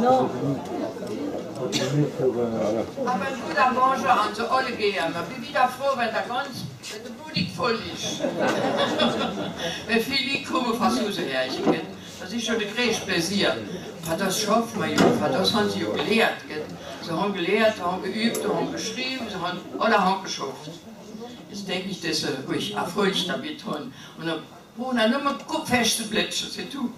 Non. Aber guter Morgen an zu alle gehen. Ich bin wieder froh, wenn der Boden voll ist. Wenn viele kommen von Susenherrchen, das ist schon ein großes Pläsier. Das schafft man, das haben sie gelehrt. Sie haben gelehrt, haben geübt, haben geschrieben, alle haben geschafft. Jetzt denke ich, dass sie ruhig erfolgt damit haben. Bruder, nur mal guck feste Plätze, das ist du.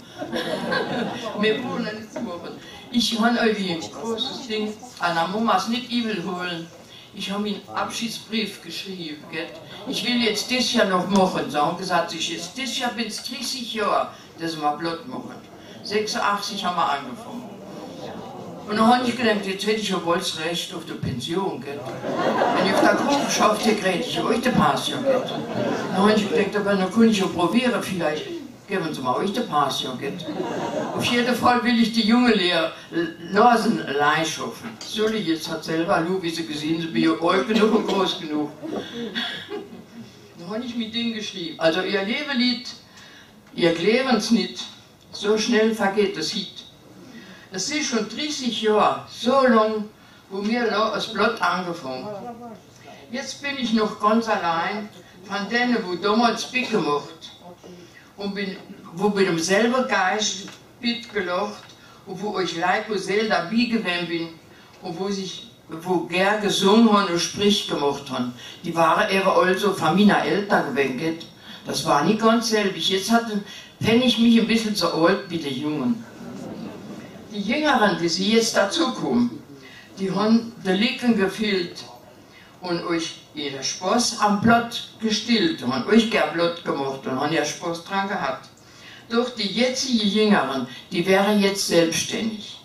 Mir Bruder nicht zu machen. Ich habe irgendwie ein großes Ding an der Mamas nicht übel holen. Ich habe ihm einen Abschiedsbrief geschrieben. Gell? Ich will jetzt das Jahr noch machen. Sie haben gesagt, ich jetzt das Jahr bin es 30 Jahre, dass wir blott machen. 86 haben wir angefangen. Und dann habe ich gedacht, jetzt hätte ich ja wohl das Recht auf die Pension, gell? Wenn ich auf der Gruppe schaffe, kriege ich euch den Pass, ja, gell? Dann habe ich gedacht, aber dann kann ich ja probieren, vielleicht geben Sie mal euch den Pass, ja, gell? Auf jeden Fall will ich die junge Lehrer lassen, allein schaffen. Sully jetzt hat selber, Lu, wie sie gesehen, sie bin ja alt genug und groß genug. Dann habe ich mit denen geschrieben. Also ihr Lebelied, ihr Lebenslied, so schnell vergeht das Lied. Es ist schon 30 Jahre, so lang, wo mir das Blott angefangen. Jetzt bin ich noch ganz allein von denen, wo damals Bitt gemacht und bin, wo mit dem selben Geist Bitt gelacht und wo ich leid, wo selber dabei gewesen bin und wo gern gesungen haben und Sprich gemacht haben. Die waren eben also von meiner Eltern gewesen. Das war nicht ganz selbig. Jetzt fände ich mich ein bisschen zu alt wie die Jungen. Die Jüngeren, die sie jetzt dazukommen, die haben den Licken gefüllt und euch ihren Spaß am Blott gestillt und haben euch gern Blott gemacht und haben ja Spaß dran gehabt. Doch die jetzigen Jüngeren, die wären jetzt selbstständig.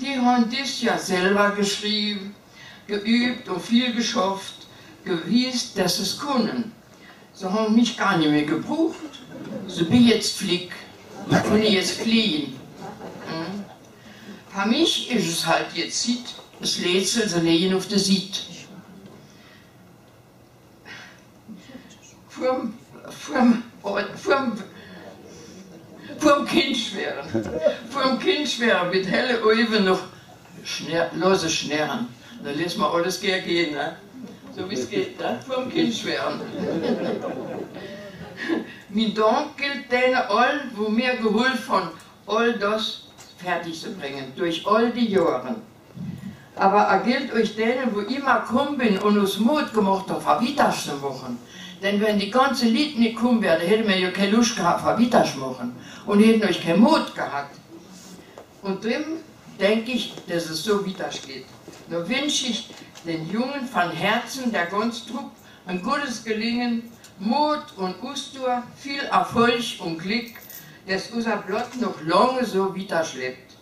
Die haben das ja selber geschrieben, geübt und viel geschafft, gewiesen, dass sie es können. Sie haben mich gar nicht mehr gebraucht. So bin jetzt flick, da kann ich jetzt fliehen. Für mich ist es halt jetzt das Lätsel, sie legen auf der Sied. Vorm Kind schweren. Vorm Kind schweren, mit helle Augen noch lose schnären. Dann lässt man alles gern gehen, ne? So wie es geht, ne? Vorm Kind schweren. Mein Dank gilt denen allen, wo mir geholfen haben, all das fertig zu bringen, durch all die Jahre. Aber er gilt euch denen, wo immer kommen bin und uns Mut gemacht hat, verwittasch zu machen. Denn wenn die ganze Lied nicht kommen wäre, hätten wir ja keine Lust gehabt, verwittasch machen. Und hätten euch keinen Mut gehabt. Und drin denke ich, dass es so wittasch geht. Nur wünsche ich den Jungen von Herzen, der ganzen Trupp, ein gutes Gelingen, Mut und Ausdauer, viel Erfolg und Glück, dass unser Blott noch lange so weiterschleppt.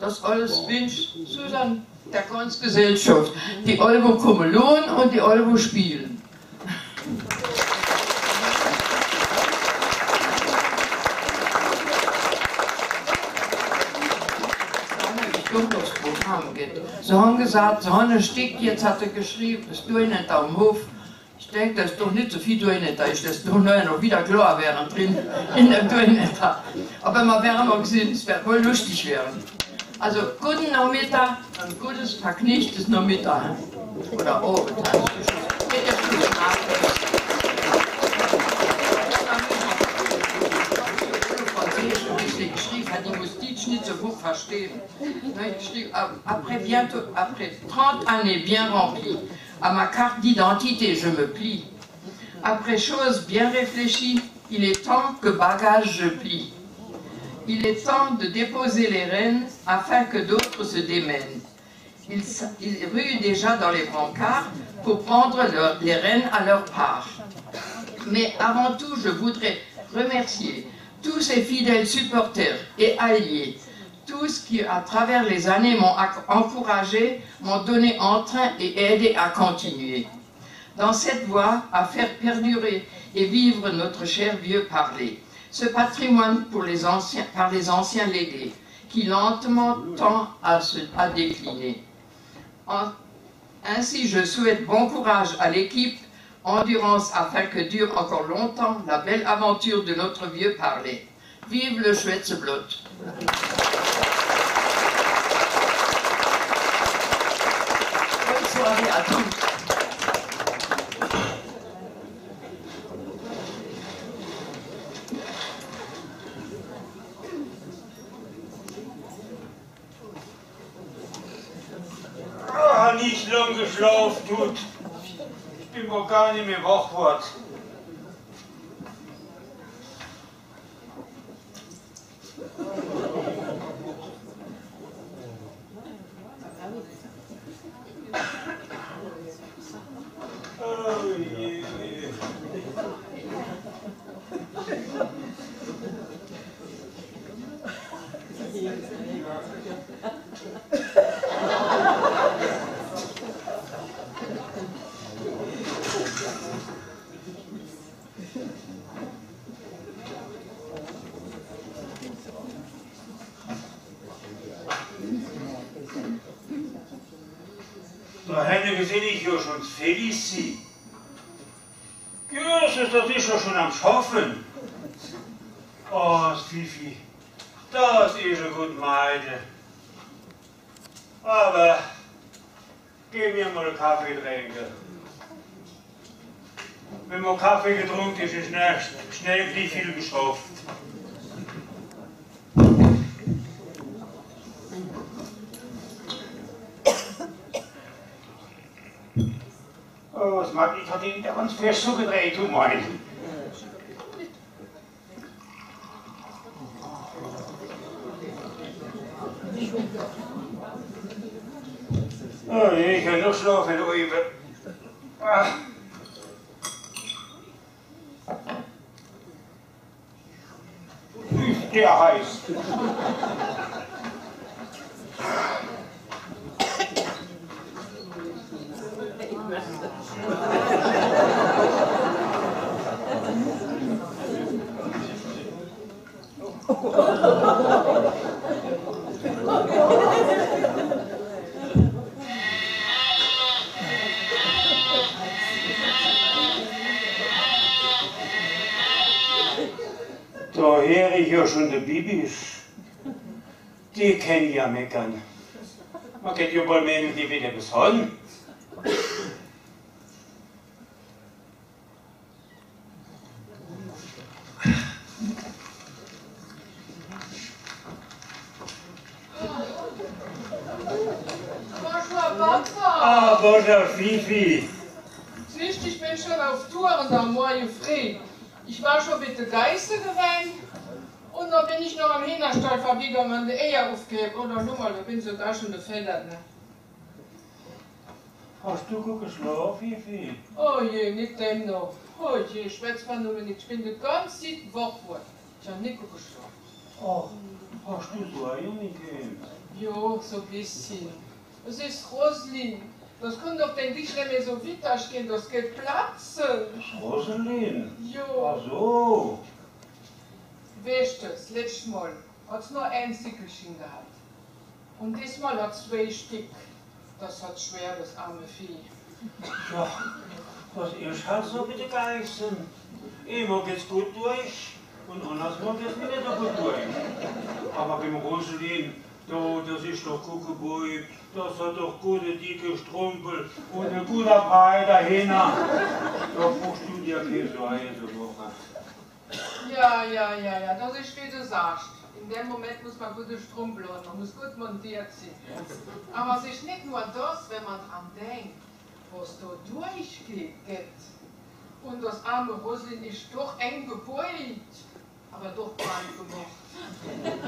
Das alles wünscht Susan der ganzen Gesellschaft, die Olvo kommen lohnen und die Olvo spielen. Sie haben gesagt, so ein Stück, jetzt hat er geschrieben, das tue ich nicht am Hof. Ich denke, das ist doch nicht so viel Dörnetter, das ist doch noch wieder klar wären drin, in der Dörnetter. Aber man wäre mal gesehen, es wäre wohl lustig wären. Also guten Nachmittag, ein gutes, vergnügtes Nachmittag. Oder Abend. Nicht so gut verstehen. Après 30 années bien remplies, à ma carte d'identité je me plie. Après choses bien réfléchies, il est temps que bagage je plie. Il est temps de déposer les rênes afin que d'autres se démènent. Ils ruent déjà dans les brancards pour prendre les rênes à leur part. Mais avant tout, je voudrais remercier tous ces fidèles supporters et alliés, tous qui à travers les années m'ont encouragé, m'ont donné entrain et aidé à continuer. Dans cette voie, à faire perdurer et vivre notre cher vieux parler, ce patrimoine pour les anciens, par les anciens légués, qui lentement tend à décliner. Ainsi, je souhaite bon courage à l'équipe, endurance afin que dure encore longtemps la belle aventure de notre vieux parler. Vive le Schwätze blott. Bonne soirée à tous. Nicht lang geschlafen, tut. Ich bin gar nicht mehr wach geworden. Oh je. Da hinten sehe ich ja schon Félicie. Joseph, das ist ja schon am Schaffen. Oh, Fifi, das ist eine gute Meide. Aber, geh mir mal einen Kaffee trinken. Wenn man Kaffee getrunken ist, ist schnell nicht viel geschafft. Oh, was mag ich? Hat ihn ganz fest so gedreht, du mein. Oh, ich kann noch schlafen, du Ibe. Ah. Ist der heiß. Da höre ich ja schon die Bibis. Die können ja meckern. Man geht ja wohl meinen, die wieder bis hin. Ah, bonjour Fifi. Siehst du, ich bin schon auf Tour und am Morgen früh. Ich war schon mit der Geister gewesen und dann bin ich noch am Hühnerstall verbiegen, wenn die Eier aufgeben. Und dann, mal, da bin ich so da schon gefedert. Ne? Hast du gut geschlafen, Fifi? Oh je, nicht dem noch. Oh je, schwätzt man nur nicht. Ich bin die ganze Zeit wach geworden. Ich habe nicht gut geschlafen. Ach, hast du so Eier nicht gegeben? Jo, so ein bisschen. Das ist Roslin. Das kann doch den nicht mehr so witzig gehen, das geht platzen. Roslin? Jo. Ach so. Weißt du, das letzte Mal hat es nur ein Stickelchen gehabt. Und diesmal hat es zwei Stück. Das hat schwer, das arme Vieh. Ja, was ist halt so mit den Geißen? Immer geht's gut durch und andersmal geht's mir nicht so gut durch. Aber beim Roslin. So, das ist doch Kuckebuib, das hat doch gute dicke Strumpel und ein guter breiter Hähner. Da brauchst du dir keine Sorge zu machen. Ja, das ist wie du sagst. In dem Moment muss man gute Strumpel und man muss gut montiert sein. Aber es ist nicht nur das, wenn man dran denkt, was da durchgeht. Und das arme Roslin ist doch eng gebeugt, aber doch breit gemacht.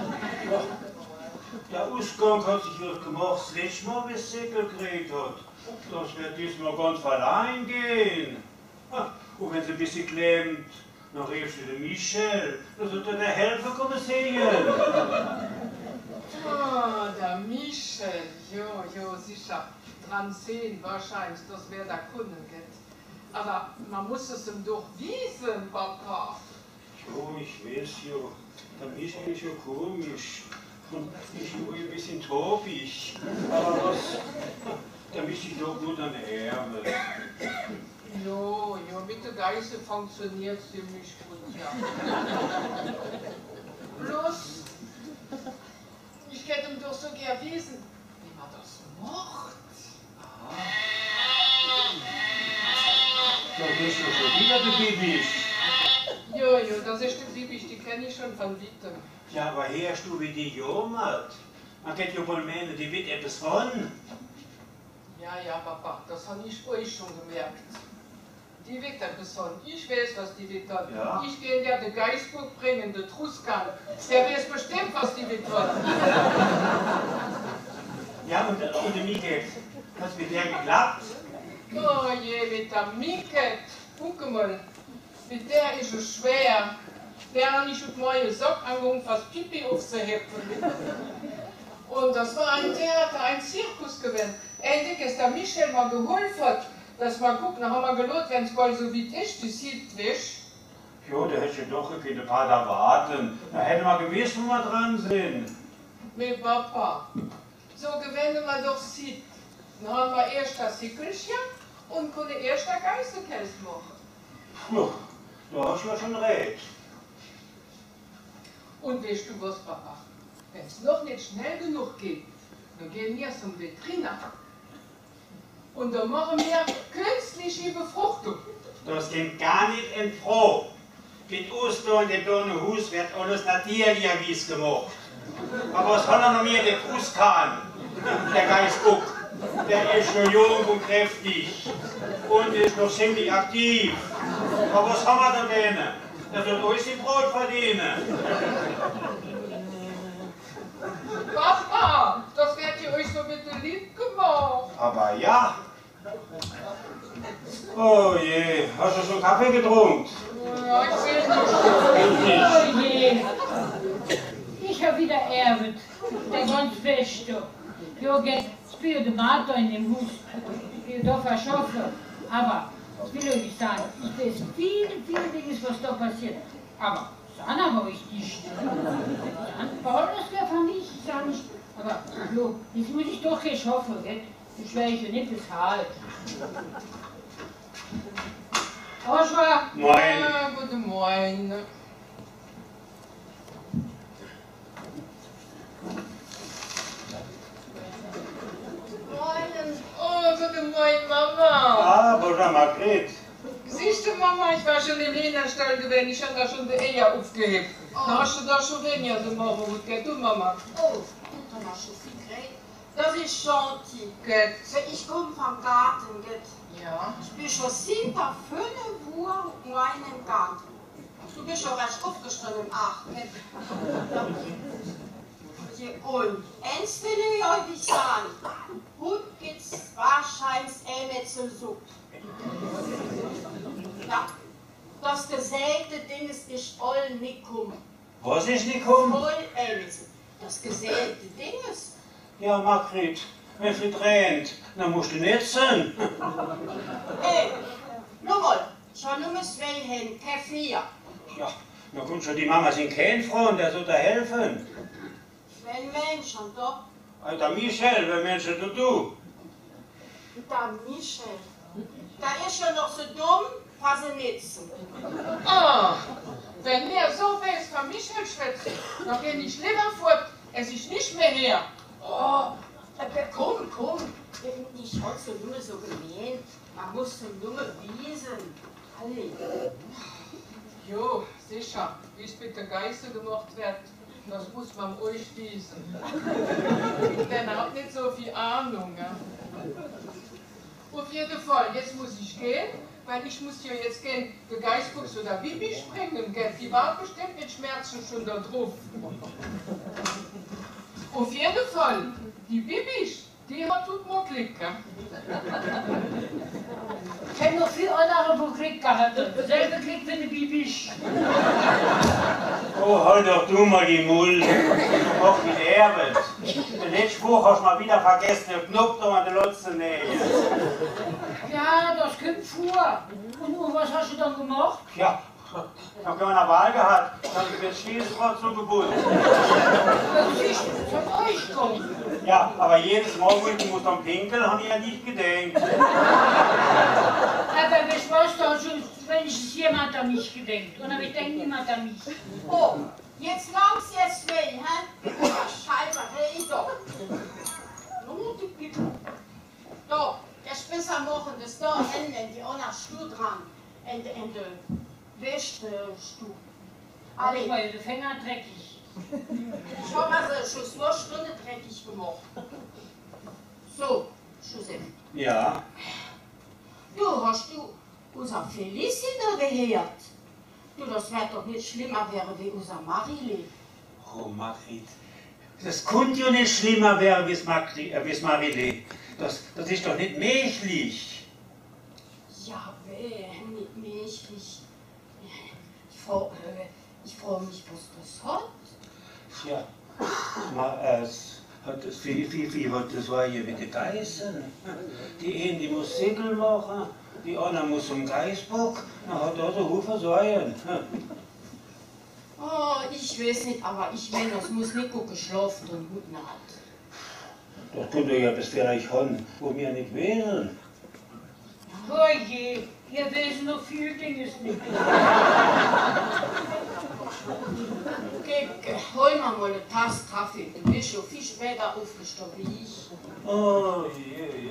Der Ausgang hat sich was gemacht, das letzte Mal, wie es Säckel gekriegt hat. Das wird diesmal ganz verleihen gehen. Und wenn sie ein bisschen klemmt, dann riefst du den Michel. Dann sollte der helfen kommen sehen. Oh, der Michel. Jo, sicher. Dran sehen wahrscheinlich, das wäre der Kunde, gell? Aber man muss es ihm doch wiesen, Papa. Jo, ich weiß jo. Der Michel ist ja komisch. Ich bin ein bisschen topisch, aber was? Da mische ich doch nur deine Ärmel. Jo, mit der Geißel funktioniert es ziemlich gut, ja. Bloß, ich hätte ihm doch so gern wissen, wie man das macht. Ah. Da bist du schon wieder, du Bibisch. Jojo, das ist die Bibisch, die kenne ich schon von weitem. Ja, aber hörst du, wie die jammert? Man kennt ja wohl meinen, die wird etwas von. Ja, ja, Papa, das habe ich euch schon gemerkt. Die wird ein Person. Ich weiß, was die wird tun. Ja. Ich gehe der den Geistburg bringen, den Truskan. Der weiß bestimmt, was die wird tun. Ja, und der Michel. Hat's mit der geklappt? Oh je, mit der Michel. Guck mal. Mit der ist es schwer. Der hat nicht auf meine Socken angehoben, fast Pipi aufzuheben. Und das war ein Theater, ein Zirkus gewesen. Endlich ist der Michel mal geholfen hat. Dass man guckt, dann haben wir gelohnt, wenn es mal so wie ist, die sieht wisch. Jo, da hätte ich doch ein paar da warten. Da hätten wir gewiss, wo wir dran sind. Mit Papa, so gewöhnen wir doch sieht. Dann haben wir erst das Sickelchen und können erst der Geißelkäse machen. Puh, da hast du schon recht. Und weißt du was, Papa? Wenn es noch nicht schnell genug geht, dann gehen wir zum Veteriner. Und dann machen wir künstliche Befruchtung. Das geht gar nicht in Pro. Mit Ostern und dem Dornenhus wird alles natürlich wie's gemacht. Aber was soll er noch mehr der Kruskan? Der Geistbuck. Der ist noch jung und kräftig. Und ist noch ziemlich aktiv. Aber was haben wir da denn? Der wird euch die Brot verdienen. Papa, das wird ihr euch so bitte lieb gemacht. Aber ja. Oh je, hast du schon Kaffee getrunken? Ja, ich will nicht. Oh je. Ich habe wieder erbt. Der ganz Beste. Jürgen, spiel den Martha in dem Hus. Ich will doch verschaffen. Aber, das will ich nicht sagen. Ich weiß viele Dinge, was da passiert. Aber. Dann habe ich nicht. Dann Paulus von nicht, sag ich. Aber look, jetzt muss ich doch nicht hoffen, gell? Ich weiß ja nicht, bis halt. Oschwa! Moin! Guten Morgen! Moin! Oh, guten Morgen, Mama! Ah, Bonjour, Marguerite! Siehst du, Mama, ich war schon im Hühnerstall gewesen, ich habe da schon die Eier aufgehebt. Oh. Dann hast du da schon weniger gemacht, gut, gell, du, Mama? Oh, dann hast du viel gekriegt. Das ist Chanty, gell. Ich komme vom Garten, gell. Ja. Ich bin schon 7:05 Uhr in meinem Garten. Du bist schon recht aufgestanden um 8, gell. Und eins will ich euch sagen, gut geht's wahrscheinlich immer zur Sucht. Ja, das gesäte Ding ist nicht all Nikum. Was ist Nikum? Das gesäte Ding ist. Ja, Margrit, wenn sie tränt, dann musst du netzen. Ey, nur mal, schon nur mit zwei Händen, kein Vier. Ja, dann kommt schon die Mama, sind kein Freund, der soll da helfen. Wenn Menschen, doch? Der Michel, wenn Menschen, du. Der Michel. Da ist schon noch so dumm, passe nitzen. Ah, wenn mir so weiß von Michel schwätzt, dann gehe ich lieber fort, es ist nicht mehr her. Oh, komm. Ich wollte so nur so gemein, man muss so nur wiesen. Alle. Jo, sicher, wie es mit der Geißel gemacht wird, das muss man euch wiesen. Denn habt nicht so viel Ahnung, ja? Auf jeden Fall, jetzt muss ich gehen, weil ich muss ja jetzt gehen, der Geistbuchs oder Bibi springen, gell? Die war bestimmt mit Schmerzen schon da drauf. Auf jeden Fall, die Bibi, die hat tut mir Glück, gell? Ich hätte noch viel andere von Glück gehabt, selber Glück wie die Bibi. Oh, halt doch du mal die Mull. Auch mit Erben. Den letzten Spruch hast du mal wieder vergessen, der Knopf da an der letzten Nähe. Ja, das kommt vor. Und was hast du dann gemacht? Ja, ich habe eine Wahl gehabt. Dann habe ich mir Schießwort zugebunden. Das ist von euch gekommen. Ja, aber jedes Morgen, ich muss dann pinkeln, habe ich ja nicht gedenkt. Aber was weißt du, wenn es jemand an mich gedenkt? Oder ich denke niemand an mich. Oh, Jetzt lauf sehr schnell, hä? Scheiße, hey doch. Nun, du Pipo. Doch, der Spesser machen, das da enden, die auch nach Stuhl dran. Ende, Wäschstuhl. Aber ich meine, die Finger dreckig. Ich habe also schon zwei Stunden dreckig gemacht. So, Joseph. Ja? Du, hast du unser Félicie da gehört? Du, das wäre doch nicht schlimmer wäre wie unser Marielé. Oh, Marguerite, das könnte ja nicht schlimmer wäre wie Marielé. Das ist doch nicht menschlich. Ja, weh, nicht menschlich. Ich frage mich, was das hat. Ja, wie hat das war hier mit den Geißen? Die eine, die muss Segel machen. Die Anna muss zum Geisbock, dann hat er so viel Säuren. Oh, ich weiß nicht, aber ich meine, das muss nicht gut geschlafen und guten Nacht. Das könnte ja bis vielleicht haben, wo wir nicht wissen. Oh je, wir wissen noch viel Dinges nicht. Okay, hol mir mal eine Tasse Kaffee, du bist schon viel später aufgestanden wie ich. Oh je.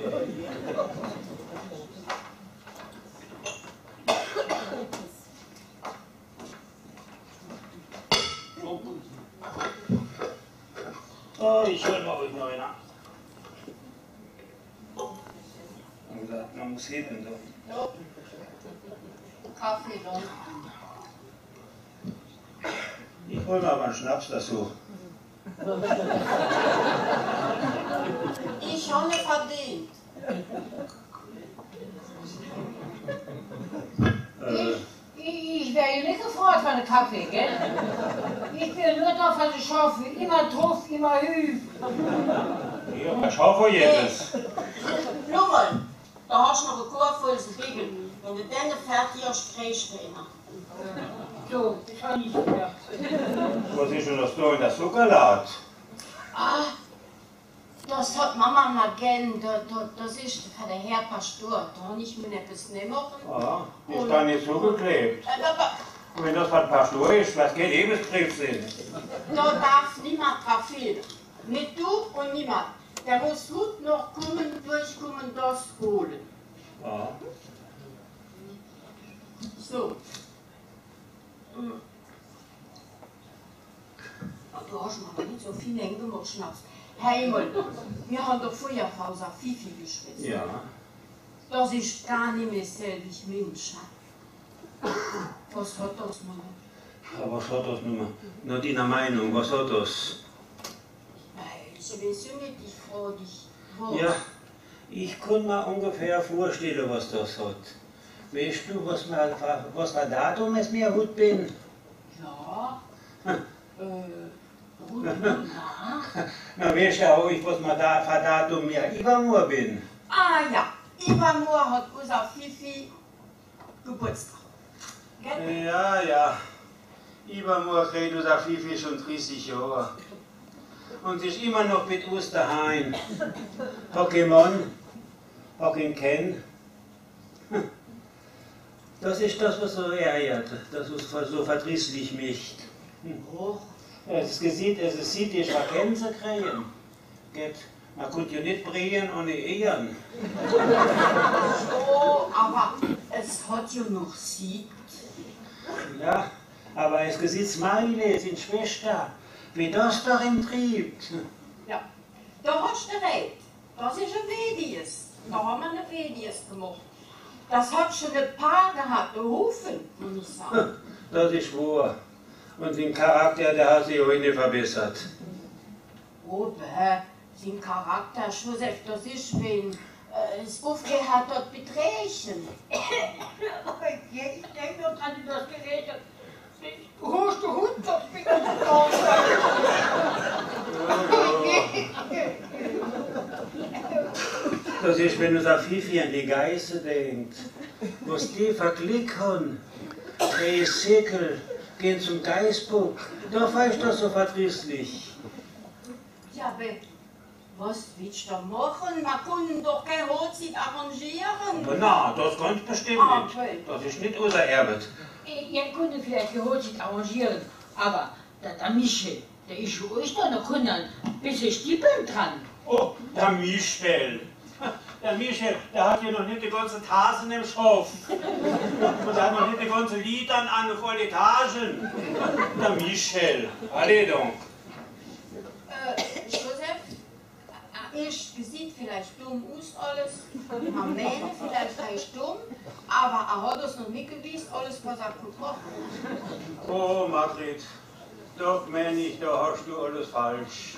Oh, ich hol mal ruhig noch einer. Man muss heben, da. Ja. Kaffee, dann. Ich hol mal einen Schnaps dazu. Ich habe verdient. Ich werde nicht gefreut von einem Kaffee, gell? Ich bin nur da von der Schaufel, immer drauf, immer hüb. Ja, schau jetzt. Blumen, da hast du noch einen Korb voll Spiegel. Wenn du dann fertig hast, kriegst du immer. So, das habe ich gedacht. Was ist denn das da in der Zuckerlaut? Ah, das hat Mama mal gern. Das ist der Herr Pastor. Da habe ich mir etwas nicht machen. Ah, ist da nicht zugeklebt. Und wenn das was Pastor ist, was geht eben das Briefsinn? Da darf niemand drauf fehlen. Nicht du und niemand. Der muss gut noch kommen, durchkommen, das holen. Ah. So. Du hast aber nicht so viel eng gemacht, Schnaps. Heimel, wir haben doch vorher Frau Safifi geschwitzt. Ja. Das ist gar nicht mehr selbig Mensch. Was hat das nun? Was hat das nun? Nach deiner Meinung, was hat das? Ich weiß nicht, ich frage dich. Was? Ja, ich kann mir ungefähr vorstellen, was das hat. Weißt du, was für Datum es mir gut bin? Ja. Gut, na, weißt du auch, was mir da für Datum mir übermorgen bin? Ah ja, übermorgen hat unser Fifi Geburtstag. Gell? Ja. Übermorgen kriegt unser Fifi schon 30 Jahre. Und ist immer noch mit uns daheim. Pokémon, Pokémon Ken. Das ist das, was so ärgert. Das ist so verdrießlich mich. Oh. Es sieht, ich war Gänse kriegen. Geht. Man konnte ja nicht bringen ohne Ehren. So, aber es hat ja noch Sieg. Ja, aber es sieht meine, sind Schwester. Wie das darin triebt. Ja, da hast du recht. Das ist ein Wedies. Da haben wir eine Wedies gemacht. Das hat schon ein Paar gehabt, einen Haufen, muss ich sagen. Das ist wahr. Und den Charakter, der hat sich auch nicht verbessert. Aber den Charakter, Joseph, das ist, wenn es aufgehört hat, mit Rächen. Ich denke nur dran, dass das Gerät hat. Hast du Hund, das bin ich nicht. Das ist, wenn unser Fifi an die Geiße denkt. Was die verklickern, drehen Säckel, gehen zum Geißbock. Da war ich doch so verdrießlich. Ja, aber was willst du machen? Man kann doch kein Hochzeit arrangieren. Aber na, das ganz bestimmt nicht. Das ist nicht unser Erbe. Ihr könnt vielleicht die Hochzeit arrangieren, aber Der Michel, der ist schon Ostern, der kann ein bisschen stippeln dran. Oh, der Michel. Der Michel, der hat ja noch nicht die ganzen Tasen im Schopf. Und der hat noch nicht die ganzen Litern an voll Etagen. Der Michel, allez donc. Joseph, ich sieht vielleicht dumm aus alles, man meine vielleicht heißt dumm, aber hat es noch mitgewiesen, alles was gut macht. Oh, Marguerite, doch meine ich, da hast du alles falsch.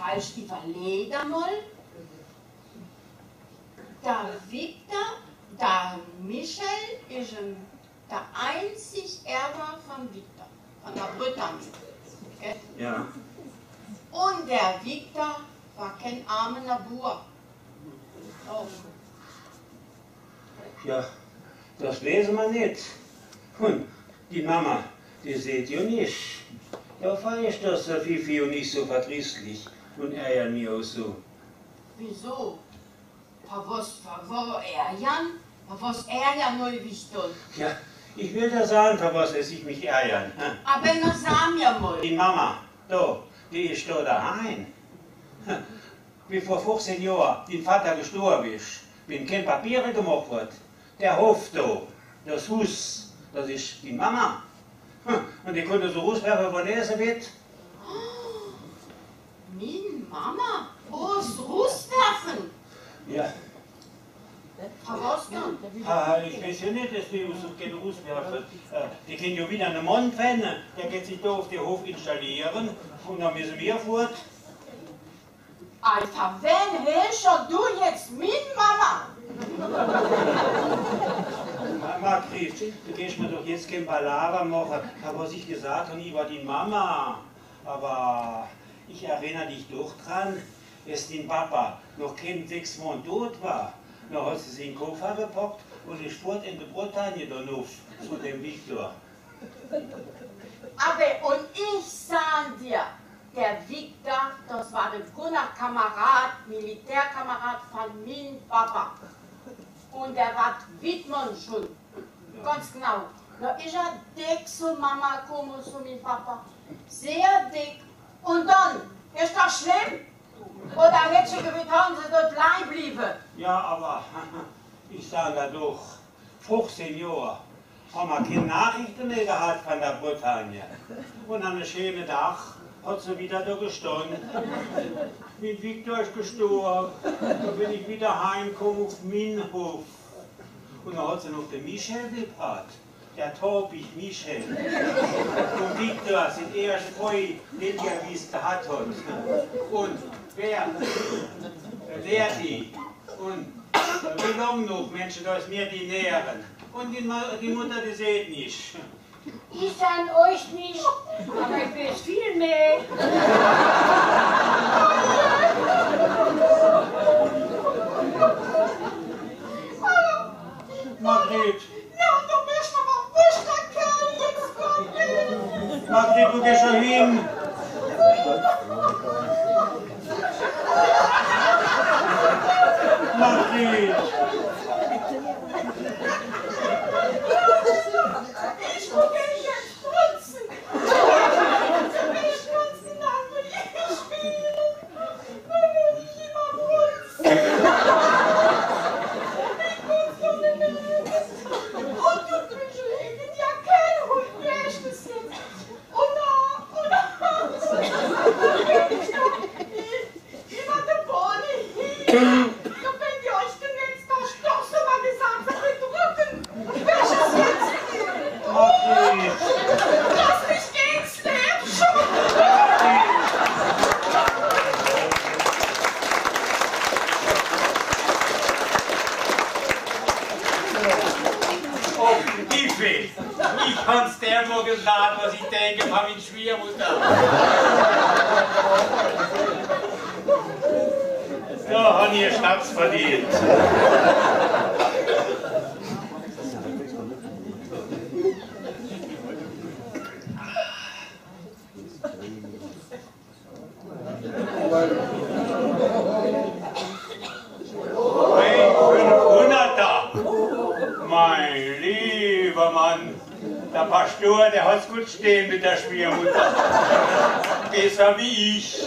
Falsch die Verleger mal, der Victor, der Michel ist der einzig Erbe von Victor, von der Brüttern. Okay? Ja. Und der Victor war kein armer Bauer. Oh. Ja, das lesen wir nicht. Hm, die Mama, die seht ihr nicht. Da fand ich das Fifi und nicht so verdrießlich. Und ärgern mich auch so. Wieso? Für was ärgern? Für was ärgern, nur Wichtel? Ja, ich will da sagen, für was es ich mich ärgern. Ha? Aber nur sagen wir mal. Die Mama, da, die ist da daheim. Wie vor 15 Jahren dein Vater gestorben ist, wenn kein Papiere gemacht wird, der Hof da, das Haus, das ist die Mama. Und die konnte so rauswerfen, wo lesen wird. Min Mama, aus Russwerfen! Ja. Ich weiß ja nicht, dass die Josef kein Russwerfen. Die können ja wieder einen Mond wenden. Der geht sich da auf den Hof installieren und dann müssen wir fort. Alter, wen hältst du jetzt Min Mama? Margrit, du gehst mir doch jetzt kein Palaver machen. Was ich gesagt habe, ich war die Mama. Aber... ich erinnere dich doch dran, dass dein Papa noch kein 6 Monate tot war. Noch hat sie sich in den Kopf gepackt und ist fort in die Bretagne dann auf, zu dem Victor. Aber und ich sah dir, der Victor, das war der guter Kamerad, Militärkamerad von meinem Papa. Und der war Wittmann schon, ja. Ganz genau. Da ist er dick zu Mama gekommen, zu meinem Papa. Sehr dick. Und dann, ist das schlimm? Oder hättest du gewinnt, haben sie dort allein geblieben? Ja, aber ich sage da doch, 15 Jahre haben wir keine Nachrichten mehr gehabt von der Bretagne. Und an einem schönen Tag hat sie wieder da gestanden. Mit Victor ist gestorben. Da bin ich wieder heimgekommen auf meinen Hof. Und dann hat sie noch den Michel gebracht. Der Tobi, Michel und Victor sind eher freu, den er wie es gehabt hat. Und wer, Lerti und Wilhelmnuch, Menschen, da ist mir die Näheren. Und die Mutter, die seht nicht. Ich an euch nicht, aber ich weiß viel mehr. Margrit. Marguerite, du gehst schon hin. Marguerite. Ich will jetzt putzen. Mein lieber Mann, Der Pastor, der hat's gut stehen mit der Schwiegermutter. Besser wie ich.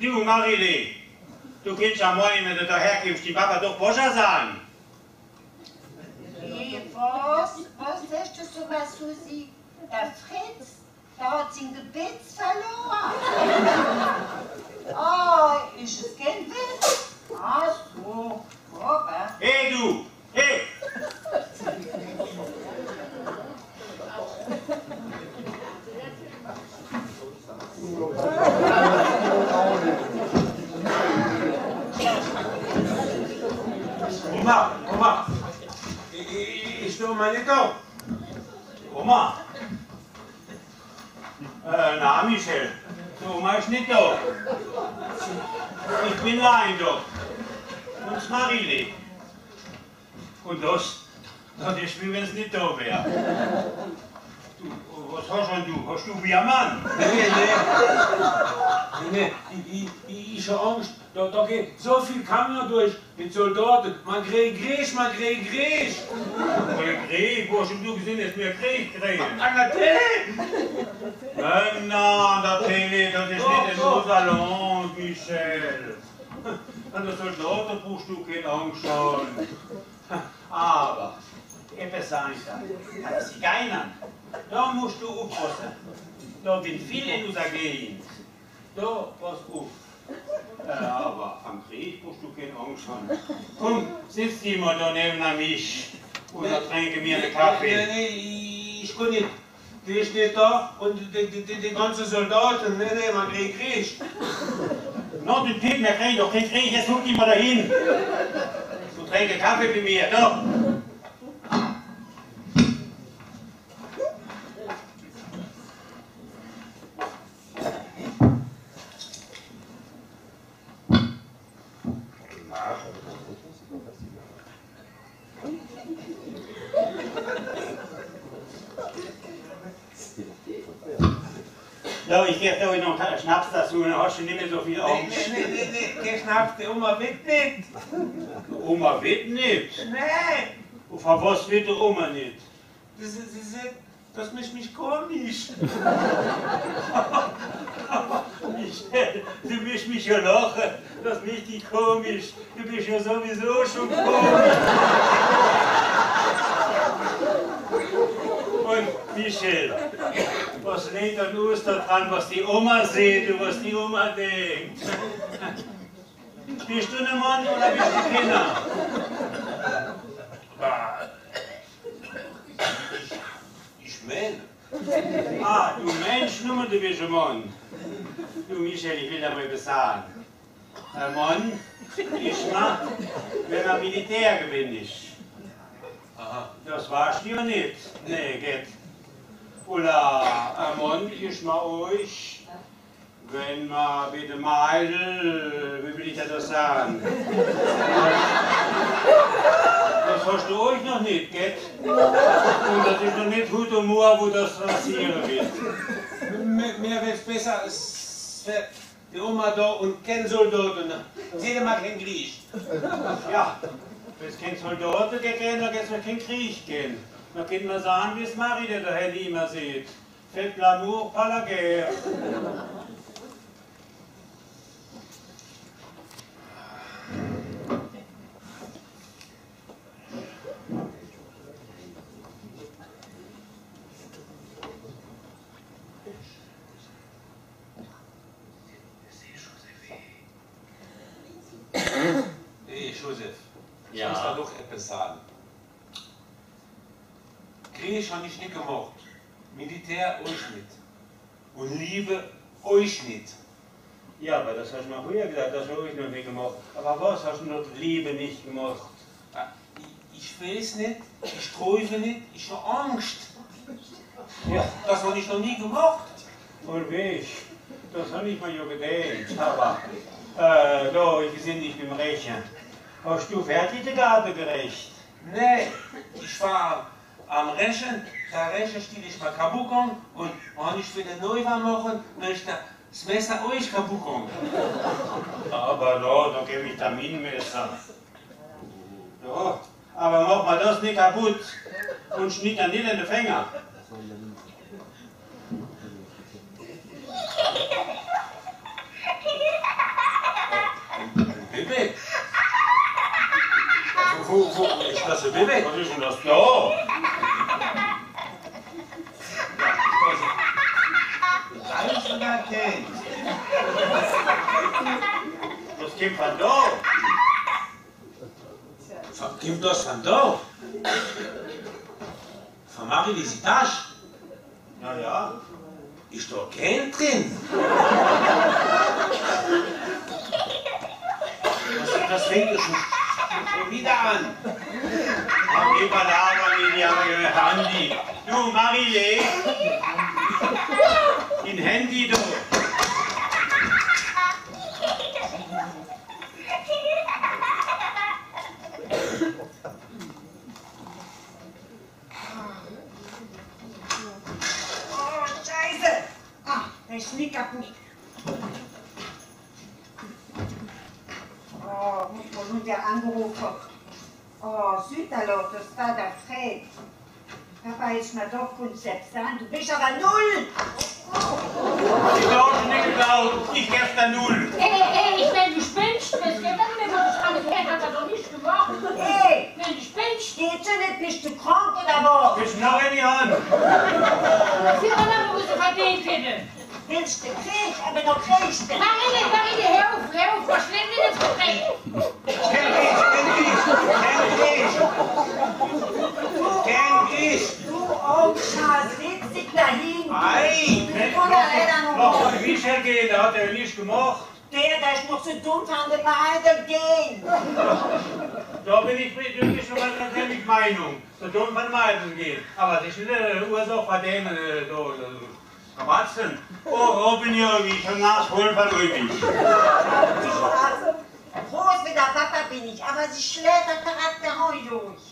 Du, Marielé, du kannst ja morgen, wenn du daher kommst, dem Papa doch Boscher sagen. Was sagst du so was, Susi? Der Fritz, der hat sein Gebetz verloren. Oh, ist es kein Witz? Ach so, aber... Hey, du! Hey! Oma, Oma, ich tue mal nicht auf. Oma. Na, Michel, du machst nicht auf. Ich bin allein da. Und Marielé. Und das ist wie wenn es nicht da wäre. Was hast denn du? Hast du wie ein Mann? Nee, ich habe Angst. Da geht so viel Kamera durch mit Soldaten. Man kriegt Griech, man kriegt Griech. Wo hast du gesehen, dass wir Krieg kriegen? An der Tee? Nein, das Tee, das ist nicht so Salon, Michel. An der Soldaten brauchst du keine Angst haben. Aber, etwas sagen kann, das ist keiner. Da musst du aufpassen. Da sind viele in unserer Gegend. Da, pass auf. Aber am Krieg musst du keine Angst haben. Komm, sitz dich mal da neben mich und tränke mir einen Kaffee. Nee, ich kann nicht. Die steht da und die ganzen Soldaten, nee, man kriegt Krieg. Noch den Typ, wir kriegen doch keinen Krieg, jetzt guck dich mal dahin. Du tränke Kaffee bei mir, da. Ich gebe euch noch einen Schnaps dazu, dann hast du nicht mehr so viel Angst. Nee, der Schnaps, die Oma wird nicht. Die Oma wird nicht? Nein. Und von was wird die Oma nicht? Das macht mich komisch. Du willst mich ja lachen, das macht dich komisch. Du bist ja sowieso schon komisch. Und Michel. Was liegt an uns daran, was die Oma sieht und was die Oma denkt? Bist du ein Mann oder bist du Kinder? Ich meine. Ah, du Mensch, nur du bist ein Mann. Du Michel, ich will dir mal etwas sagen. Ein Mann ist man, wenn er Militär gewinnt ist. Das warst du ja nicht. Nee, geht. Oder Mann ist mal euch, wenn man mit dem Meidl, wie will ich das sagen? Das hast du euch noch nicht, gell? Und das ist noch nicht gut Humor, wo das passieren wird. Mir wäre es besser, die Oma da und kein Soldaten. Seht ihr mal kein Griech. Ja, wenn es kein Soldaten geht, dann geht es mal kein Griech gehen. Da kann man sagen, wie es Marielé da immer sieht. Faites l'amour par la guerre. Saal. Krieg habe ich nicht gemacht. Militär euch nicht. Und Liebe euch nicht. Ja, aber das hast du noch früher gesagt, das habe ich noch nicht gemacht. Aber was hast du noch Liebe nicht gemacht? Ich weiß nicht, ich träume nicht, ich habe Angst. Ja. Das habe ich noch nie gemacht. Und ich, das habe ich mir ja gedacht, aber da, ich bin nicht im Rechen. Hast du fertig die Gabe gerecht? Nein, ich war am Rechen, der Rechen steht ich mal kaputt gegangen und wenn ich wieder neu war machen möchte, das Messer euch kaputt gegangen. Aber da gebe ich Terminmesser. Ja, aber mach mal das nicht kaputt und schnitt dann nicht in den Finger. Bebe? Wo? Ich lasse Bebe? Was ist denn das? Ja! Alles von der Kind! Das kommt von da! Kommt das von da? Von Marielés Tasche? Na ja. Ist da kein drin? Das fängt ja schon wieder an. Handy. Du, Marielé. In Handy, du. Oh, Scheiße. Ah, der Schnee kaputt. Oh, muss man nun der angerufen. Oh, Süderloch, das war der Fred. Dabei ist mir doch gut selbst an. Du bist aber null! Ich glaube nicht genau, ich gebe da null. Ich bin gespinst, das geht doch nicht, was ich alles hätte, hat er doch nicht gemacht. Ich bin gespinst. Geht's ja nicht, bist du krank oder was? Ich schnarre nicht an. Wie lange muss ich verdient werden? Willst du Krieg, aber noch kriegst du. Marielé, hör auf, was schlimm ist das Krieg? Kenn ich. Du Augenschatz, setz dich dahin. Nein, lass den Michel gehen, der hat er nicht gemacht. Der ist noch zu dumm, kann der Beide gehen. Da bin ich wirklich schon mal mit Meinung. Zu dumm kann Beide gehen. Aber das ist nicht die Ursache von denen. Kamatschen? Oh, Robin Jörg, ich hab Nas voll verrückt. Groß wie der Papa bin ich, aber sie schlägt der Hund durch.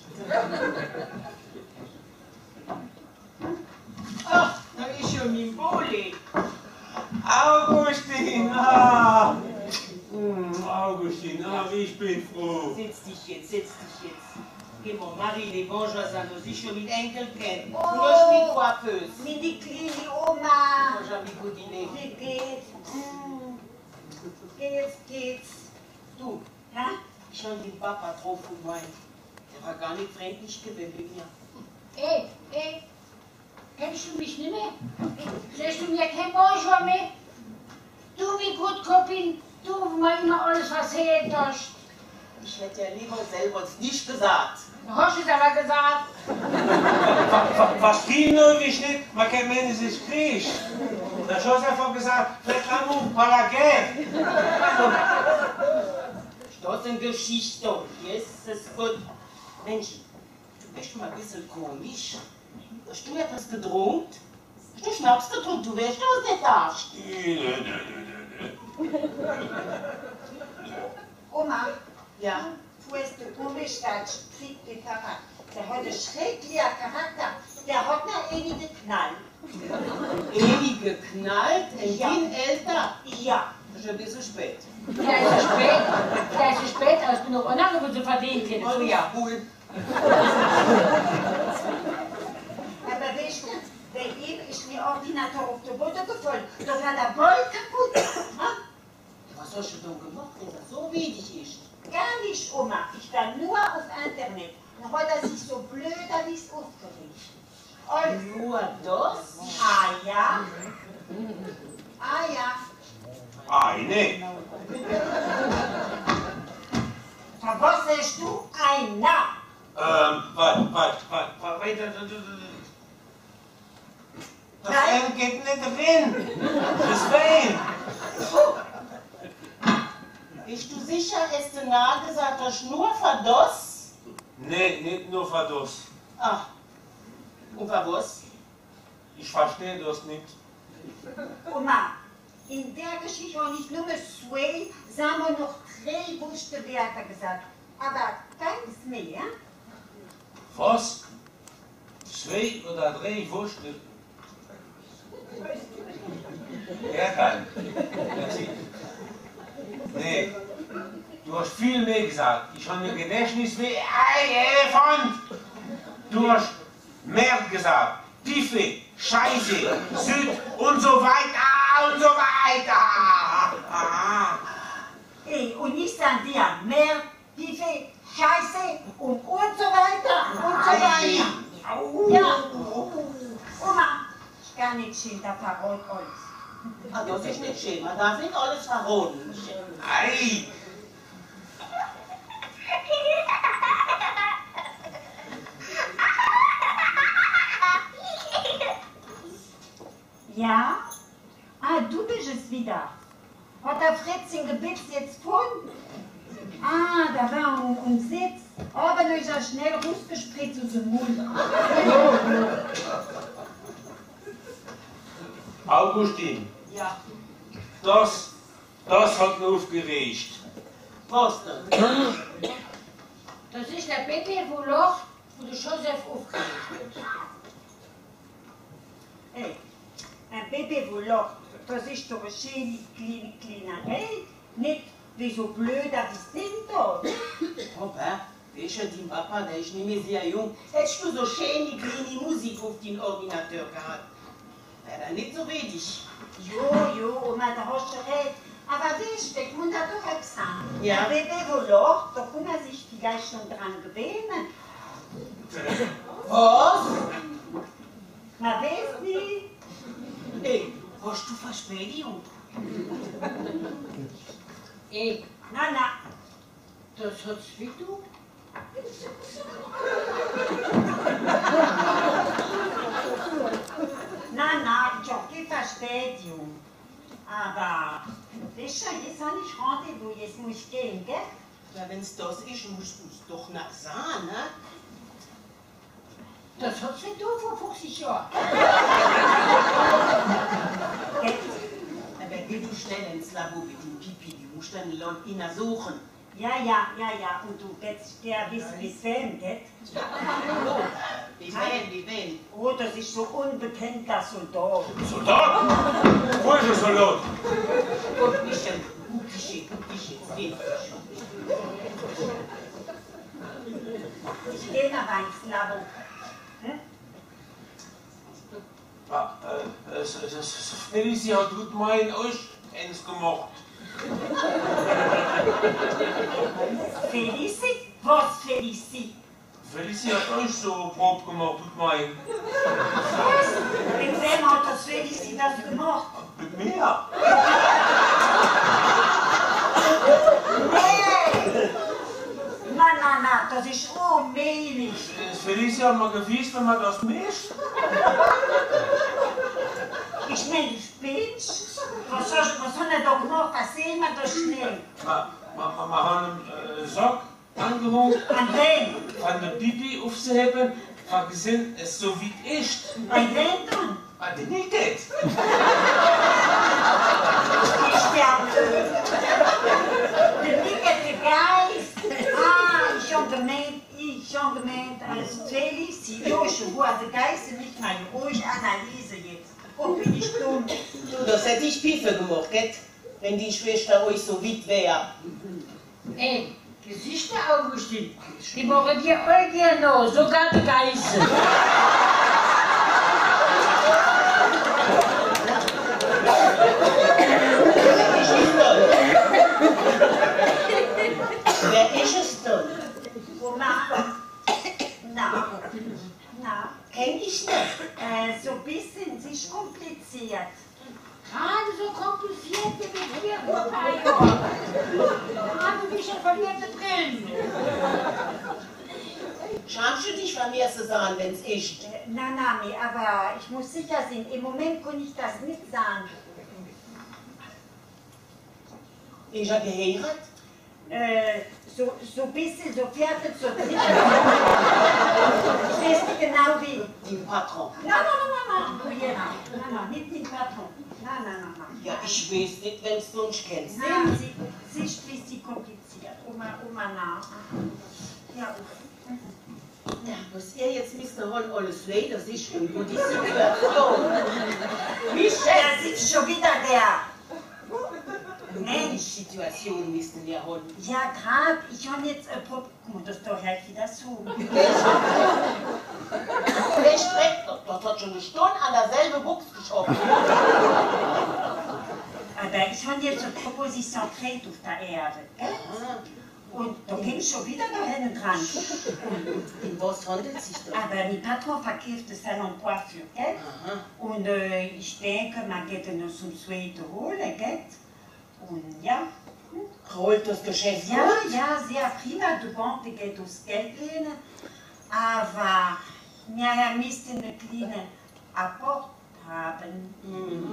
Ach, da ist ja mein Boli. Augustine, ah! Augustine, ah, ich bin froh. Setz dich jetzt. Geh mal, Marielé, bonjour, ça nous dit schon mit Enkelkind. Du hast mich coiffeuse. Mit die kleine Oma. Bonjour, wie gut Idee. Wie geht's? Geht's. Du, ja? Ich habe den Papa drauf gemeint. Der war gar nicht freundlich gewesen mit mir. Ey, kennst du mich nicht mehr? Sagst du mir kein Bonjour mehr? Du, wie gut Kopin, du meinst alles, was du hast. Ich hätte ja lieber selber es nicht gesagt. Hast du es aber gesagt? Verstehen ich nicht, man kann meinen, es ist Krieg. Der Joseph hat gesagt, Reklamu, Palagel. Stotzengeschichte, Jesus Gott. Mensch, du bist mal ein bisschen komisch. Hast du etwas gedrungen? Hast du Schnaps getrunken? Du wärst aus der Tasche. Oma. Ja. Wo ist der Bundesstaat? Kriegt den Papa. Der hat einen schrecklichen Charakter. Der hat noch ewig geknallt. Ewig geknallt? Ja. Ein älter? Ja. Das ist ein bisschen spät. Der ist spät, aber ich bin noch unangenehm, wo sie verdient hätte. Oh ja, cool. Aber weißt du, bei ihm ist mir Ordinator auf den Boden gefallen. Da war der Ball kaputt. Was hast du denn gemacht, wenn das so wichtig ist? Gar nicht, Oma. Ich war nur auf Internet. Dann hat er sich so blöd aufgeregt. Und nur das? Ah ja. Eine. Was sagst du? Einer. Vai. Das Rennen geht nicht rein. Das Bein. Bist du sicher, hast du nachgesagt, dass nur Verdoss? Nee, nicht nur Verdoss. Ach, und was? Ich verstehe das nicht. Oma, in der Geschichte war nicht nur zwei, sondern noch drei Buchstaben gesagt. Aber keines mehr. Was? Zwei oder drei Buchstaben? Ja, kann. Nee, du hast viel mehr gesagt. Ich habe im Gedächtnis wie ein Elefant. Du hast mehr gesagt. Tiefe, Scheiße, Süd und so weiter und so weiter. Ey, und ich sage dir mehr, Tiefe, Scheiße und so weiter und so weiter. Ja, Oma, ich kann nicht schön, da verrot euch. Ah, das ist nicht schön, man darf nicht alles verroten. Ei! Ja? Ah, du bist es wieder. Hat der Fritz den Gebetssitz gefunden? Ah, da war ein Sitz. Aber durch das schnell rausgespritzt aus dem Mund. Augustin. Ja? Das hat mich aufgeregt. Was denn? Das ist der Bettel, wo Loch, wo der Joseph aufgeregt wird. Hey. Ein Baby, wo lacht, das ist doch eine schöne Kleinerei, nicht wie so blöd, wie es denn da. Papa, weißt du, dein Papa, der ist nicht mehr sehr jung, hättest du so schöne kleine Musik auf den Ordinateur gehabt. Wäre dann nicht so wenig. Jo, Oma, da hast du recht. Aber weißt du, ich muss da doch etwas haben. Ja. Ein Baby, wo lacht, da kann man sich vielleicht schon dran gewöhnen. Was? Man weiß nicht. Ey, hast du Verspätung? Ey, Nana, das hat's wie du? Nana, ich hab keine Verspätung. Aber, weißt du, jetzt habe ich Rendezvous, jetzt muss ich gehen, gell? Ja, wenn's das ist, musst du's doch noch sagen, ne? Das hat sie doch vor 50 Jahren. Aber geh du schnell ins Labor mit dem Pipi, du musst deine Leute ihn suchen. Ja, und du gehst ja bis wem, gell? Bis wem? Oh, das ist so unbekannter Soldat. Soldat? Wo ist der Soldat? Gott, Michel, gut geschickt, geh. Ich gehe aber ins Labor. Hm? Félicie hat gut mal in euch eins gemacht. Félicie? Was Félicie? Félicie hat euch so grob gemacht, gut mal. Was? Mit wem hat das Félicie das gemacht? Mit mir. Nein, das ist unmöglich. Félicie hat mal gewiss, wenn man das mischt. Ich meine, du spinnst. Was soll denn da gemacht? Was sehen wir da schnell? Wir haben einen Sack angehoben. An wen? Von der Pipi aufzuheben. Wir haben gesehen, es so weit ist. An wen dann? An den nicht. Ich sterbe. Der Nick ist der Geist. Ich habe gemeint, als Félicie, Joshua, wo der Geist nicht meine ruhige Analyse jetzt. Oh, bin ich dumm. Du, das hätte ich Piefe gemacht, gell? Wenn die Schwester euch so weit wäre. Ey, Gesichter, Augustin, die machen dir all gerne, sogar die Geist. Wer ist es denn? Na, kenn ich nicht. So ein bisschen, sie ist kompliziert. Gerade so kompliziert wie mit dir, Papa. Gerade wie schon verlierte Brillen. Schämst du dich von mir, Susanne, wenn's ist? Na, Mami, aber ich muss sicher sein, im Moment kann ich das nicht sagen. Ist er geheiratet? So ein bisschen, so viertel, so dritte. Ich weiß nicht genau wie. Den Patron. Nein, nicht den Patron. Nein. Ja, ich weiß nicht, wenn du uns kennst. Nein, sie ist ein bisschen kompliziert. Oma, na. Ja, okay. Ja, was ihr jetzt Mr. Hon alles redet, das ist schon gut. Michel, das ist schon wieder der. Mensch, Situation müssen wir holen. Ja, grad, ich habe jetzt ein Problem. Gut, das doch gleich wieder zu. Der streckt doch, das hat schon eine Stunde an derselben Buchs geschoben. Aber ich habe jetzt eine Proposition gekriegt auf der Erde. Und da ging ich schon wieder da hinten dran. In was handelt es sich da? Aber mein Patron verkauft das Salon Coiffure, gell? Und ich denke, man geht noch zum zweiten holen, gell? Und ja, rollt das Geschäft gut? Ja, sehr prima, du kannst dir das Geld lehnen, aber wir müssen einen kleinen Apport haben. Mhm.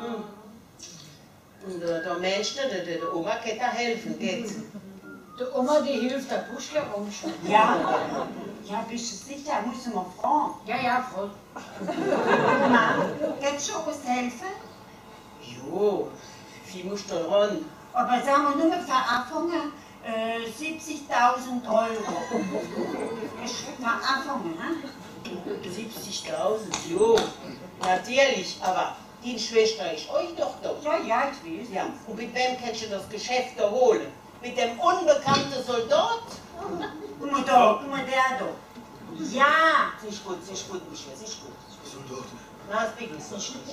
Und der Mensch, der Oma kann da helfen, geht? Die Oma, die hilft der Buschke umschauen. Ja, bist du sicher? Muss ich mal fragen? Ja, voll. Oma, kannst du uns helfen? Jo, viel musst du ran. Aber sagen wir nur Verabfangen, 70.000 Euro. Verabfangen, ne? 70.000, jo. Natürlich, aber die Schwester ist euch doch da. Ja, ich weiß. Ja. Und mit wem kannst du das Geschäft da holen? Mit dem unbekannten Soldat? Guck mal, der da. Ja. Sie ist gut, Michel, sie ist gut. Soldat. Na, das bin ich nicht.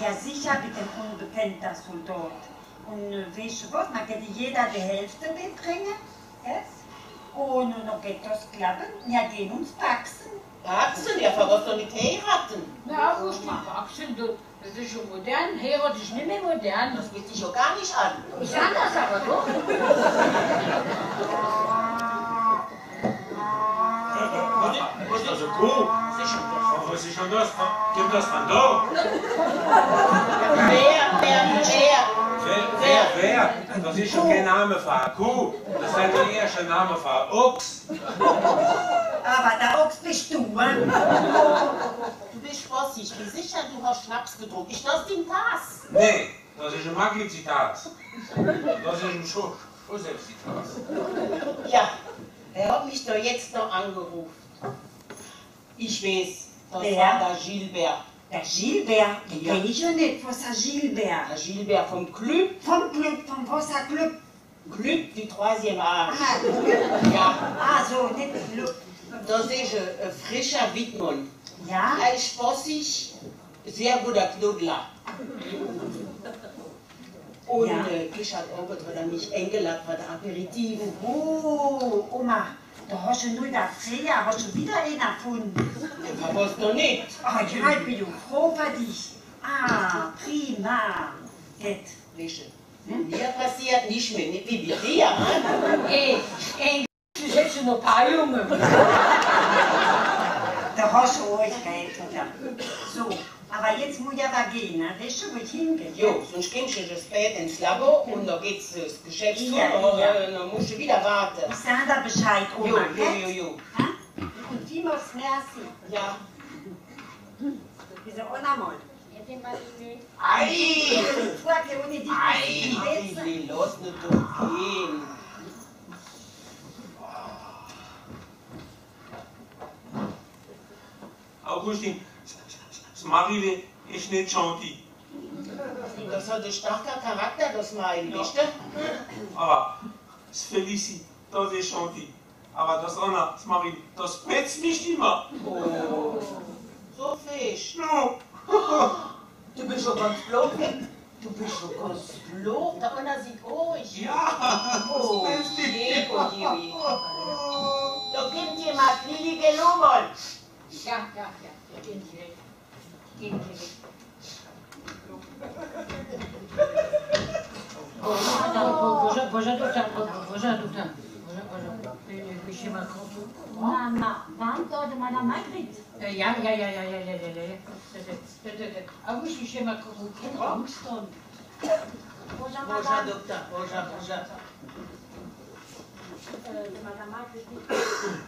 Ja, sicher mit dem unbekannten Soldat. Und weißt du was, man kann jeder die Hälfte mitbringen. Yes? Und dann geht das klappen. Wir gehen uns paxen. Paxen? Ja, aber was doch nicht heiraten? Na, wo ist man paxen? Das ist schon modern. Heirat ist nicht mehr modern. Das geht sich ja gar nicht an. Ist anders aber doch. Was ist das so cool? Was ist schon das? Gib das mal da. Wer? Wer? Das ist schon kein Name für eine Kuh. Das ist eher schon ein Name für einen Ochs. Aber der Ochs bist du, ne? Du bist was? Ich bin sicher, du hast Schnaps getrunken. Ist das dein Tass? Nee, das ist ein Magli-Zitat. Das ist ein Joseph-Zitat. Ja, er hat mich doch jetzt noch angerufen. Ich weiß, das war der Gilbert. Der Gilbert? Den kenne ich ja nicht. Was ist der Gilbert? Der Gilbert vom Club. Vom Wasserclub. Club du 3e Arsch. Ah, Club? Ja. Ah, so, nicht Club. Das ist ein frischer Widmann. Ja? Ein spaßig, sehr guter Knuddler. Und ich hatte auch gedacht, weil er mich eingeladen hat, der Aperitif. Oh, Oma. Da hast du nur das Feuer, hast du wieder einen gefunden. Das warst du nicht. Ah, ja, ich bin froh für dich. Ah, prima. Geht. Wische. Mir passiert nicht mehr, nicht wie bei dir. Ey, ich hätte noch ein paar Jungen. Da hast du euch recht, oder? So, aber jetzt muss ich aber gehen, ne? Weißt du, wo ich hingehe? Jo, sonst gehst du spät ins Labor und dann geht's das Geschäft zu, dann musst du wieder warten. Ich sag dir Bescheid, Oma. Jo. Und die muss merci. Ja. Wieso einmal? Ei! Ei! Lass nicht gehen. Augustine, das Marielé ist nicht gentil. Das hat einen starken Charakter, das Marielé, weißt du? Aber das Félicie, das ist gentil. Aber das andere, das Marielé, das petzt mich immer. Oh, so fisch. No. Du bist schon ganz blöd. Der andere sieht ruhig. Ja, das petzt mich immer. Da gibt jemand billige Nummern. Ja, gehen Sie weg. Boże, chez ma tante. Mama, tante de Madame Marguerite. Ah oui, je suis chez ma tante. Bonjour, madame. Bonjour. Madame Marguerite.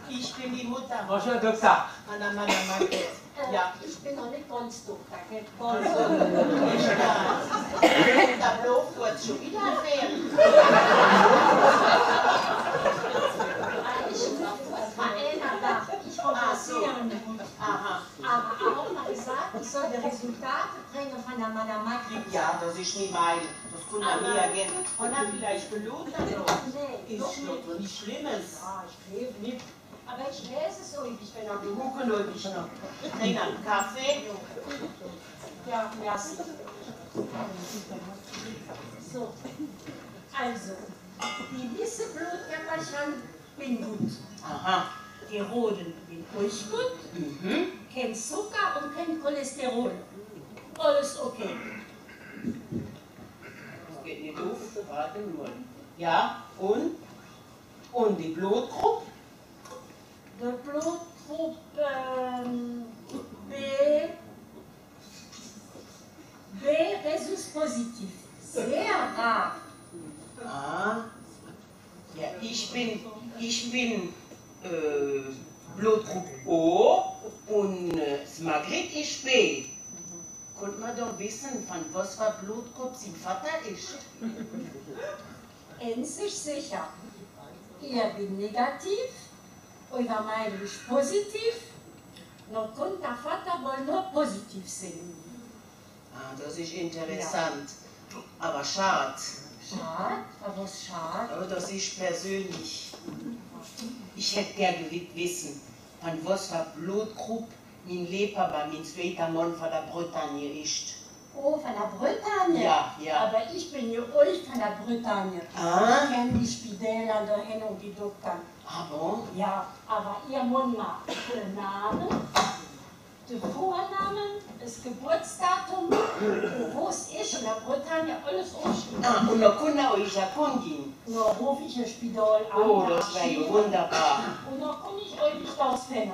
Ich bin die Mutter. Bonjour, Doktor. Madame Marguerite. Ja. Ich bin noch nicht ganz Doktor. Ich darf noch kurz schon wieder fehlen. Aber auch mal gesagt, ich soll die Resultate bringen von der Madame Marguerite. Ja, das ist nicht mein. Das kann man nie gehen. Und dann vielleicht belohnt er noch. Nee, doch nicht. Nichts Schlimmes. Ja, ich lebe nicht. Aber ich lese so, ich bin auch gucken und ich noch. Trink einen Kaffee. Ja, merci. So, also, die Lisse Blutkämmerchen bin gut. Aha. Die Roden bin ruhig gut, kein Zucker und kein Cholesterol. Alles okay. Das geht nicht auf, warte nur. Ja, und? Und die Blutgruppe? Die Blutgruppe B Rhesus positiv. Sehr rar. Ah, ja, ich bin Blutgruppe O und Marguerite ist B. Konnte man doch wissen, von was für Blutgruppe sein Vater ist? Endlich sicher. Ihr bin negativ, euer Mann ist positiv, noch konnte der Vater wohl nur positiv sein. Ah, das ist interessant, ja. Aber schade. Schade? Aber was schade? Aber das ist persönlich. Ich hätte gerne wissen, an was für Blutgruppe mein Leber bei meinem zweiten Mann von der Bretagne ist. Oh, von der Bretagne? Ja. Aber ich bin ja euch von der Bretagne. Ah? Ich kenne die Spitäler dahin und die Doktor. Ah, bon? Ja, aber ihr Mann macht den Namen, den Vornamen, das Geburtsdatum, wo es ist und der Bretagne alles aufschreiben. Ah, und da könnt ihr euch erkundigen. Nur rufe ich das Spital an. Oh, das wäre ja wunderbar. Und dann kann ich euch nicht ausfinden.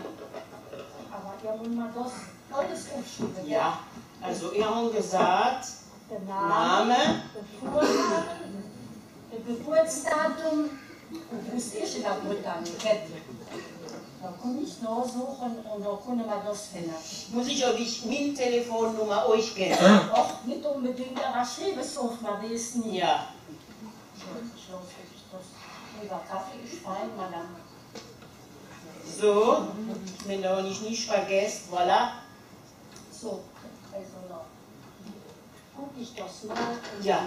Aber ihr wollt mal das alles aufschreiben. Ja, also ihr habt gesagt, der Name, der Vorname, der Geburtsdatum und wo es ist in der Bretagne. Dann kann ich nachsuchen und dann können wir das finden. Muss ich euch meine Telefonnummer euch geben? Auch nicht unbedingt, aber schreibe es auf, man weiß nie. Ja. So, wenn du nicht vergisst, voilà. So, also guck ich das mal. Ja,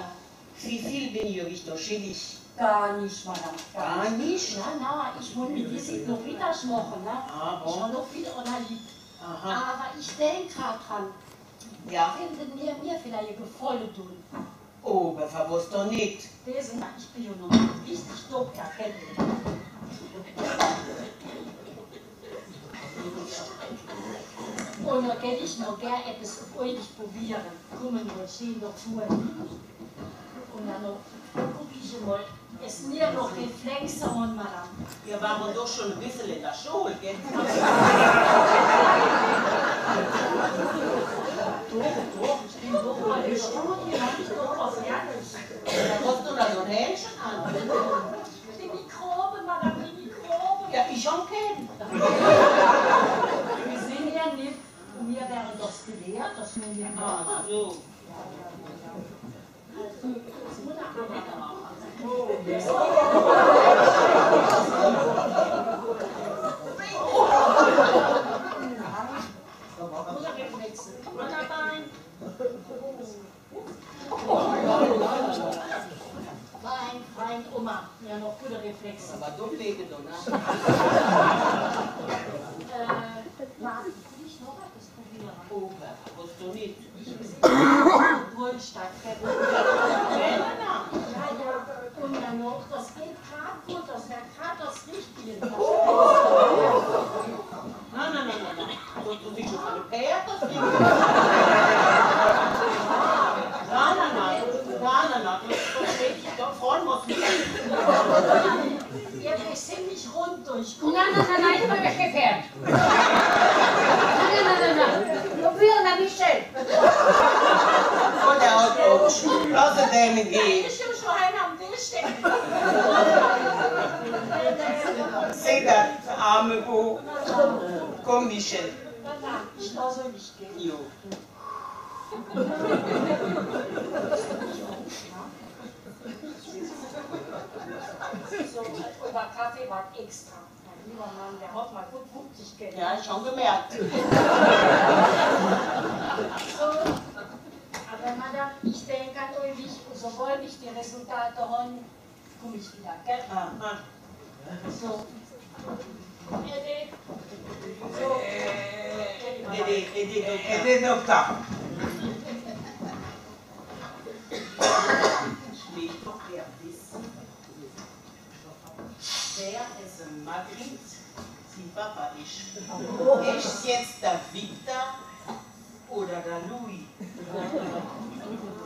wie viel bin ich da schuldig? Gar nicht, Madame. Gar nicht? Nein, ich will mit diesem noch wieder schmochen. Ne? Ah, bon. Ich habe noch viel analysiert. Aber ich denke gerade dran. Ja. Könnten ihr mir vielleicht eine Gefallen tun? Oh, aber verwusst doch nicht. Lesen, ich bin ja noch richtig Doktor, kennt ihr. Und dann kann ich noch gerne etwas auf euch probieren. Kommen wir, stehen doch vor. Und dann noch, guck ich mal, es mir noch Reflexe an, Madame. Wir waren doch schon ein bisschen in der Schule, gell? Doch, ich bin doch mal in der Schule, hier habe ich doch was Fernes. Da kommt doch so ein Hähnchen an. Die Mikroben, Madame, die Mikroben. Ja, ich schon kenne. Wir sind ja nicht, und wir wären das gelehrt, das müssen wir machen. Ach so. Das muss man auch nicht machen. Oder Reflexe. Oder Bein. Bein, Bein, Oma. Ja, noch gute Reflexe. Aber doch legen, oder? Martin, will ich noch etwas probieren? Oh, was du nicht. Ich bin in Wohlstadt. Ja. Und dann noch, das geht gerade gut, das wäre gerade das Richtige. Nein. Du bist schon mal Pferd, das geht. Nein. Das verstehe ich doch vorne, was du bist. Ja, wir sind nicht rund durch. até me diz. Sei dat arme boer, kom Michel. Jo. So, aber Kaffee war extra. Mein lieber Mann, der hat mal gut 50 Geld. Ja, schon gemerkt. So. Aber Madame, ich denke an euch, sobald ich die Resultate habe, komme ich wieder, gell? Aha. So. Ede. So. Ede, Doktor. Ich bin doch der Wissen. Wer ist ein Marguerite? Sie Papa ist. Ist jetzt der Victor? Oder der Louis.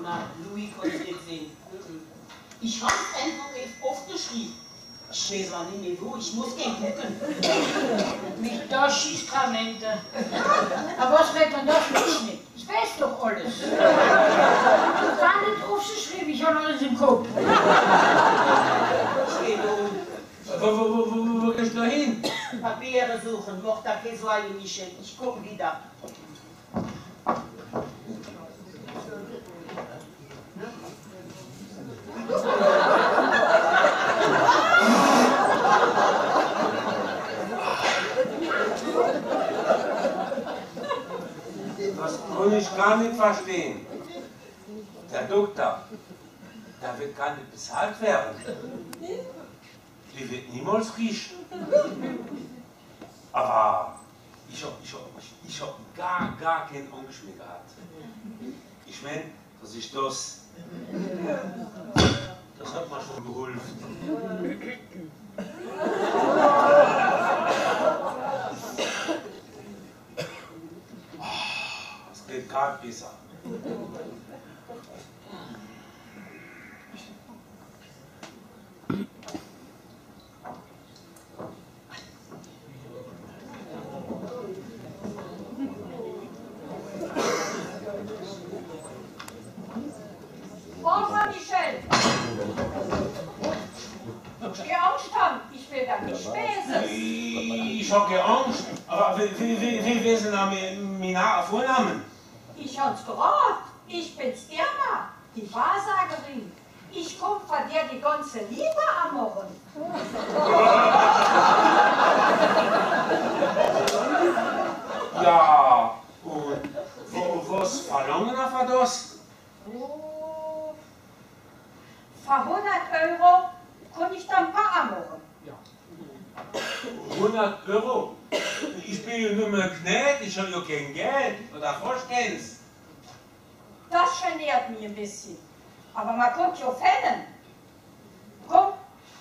Na, Louis konnte ich nicht sehen. Ich habe es einfach nicht aufgeschrieben. Ich weiß auch nicht mehr wo, ich muss gehen gucken. Mit der Schießtramente. Aber was wird man das nicht? Ich weiß doch alles. Ich war nicht aufgeschrieben, ich habe alles im Kopf. Wo gehst du hin? Papiere suchen, macht da keine Sorge, Michel. Ich komme wieder. Ich kann nicht verstehen. Der Doktor, dafür kann nicht bezahlt werden. Die wird niemals riechen. Aber ich hab gar keinen Angst mehr gehabt. Ich meine, dass ich das hat mir schon geholfen. Gar besser. Bonjour, Michel. Geh aufstehen, ich will da nicht spesen. Ich hab geangst, aber wir wissen am Minar Vornamen. Ich hab's geraten. Ich bin's Irma, die Wahrsagerin. Ich komm von der die ganze Liebe am Morgen. Ja, und was verlangen wir für das? Oh, für 100 Euro kann ich dann ein paar am Morgen. Ja. 100 Euro? Ich bin ja nur mehr Knecht, ich habe ja kein Geld. Oder verstehst du? Das geniert mich ein bisschen. Aber man kommt ja fällen. Komm,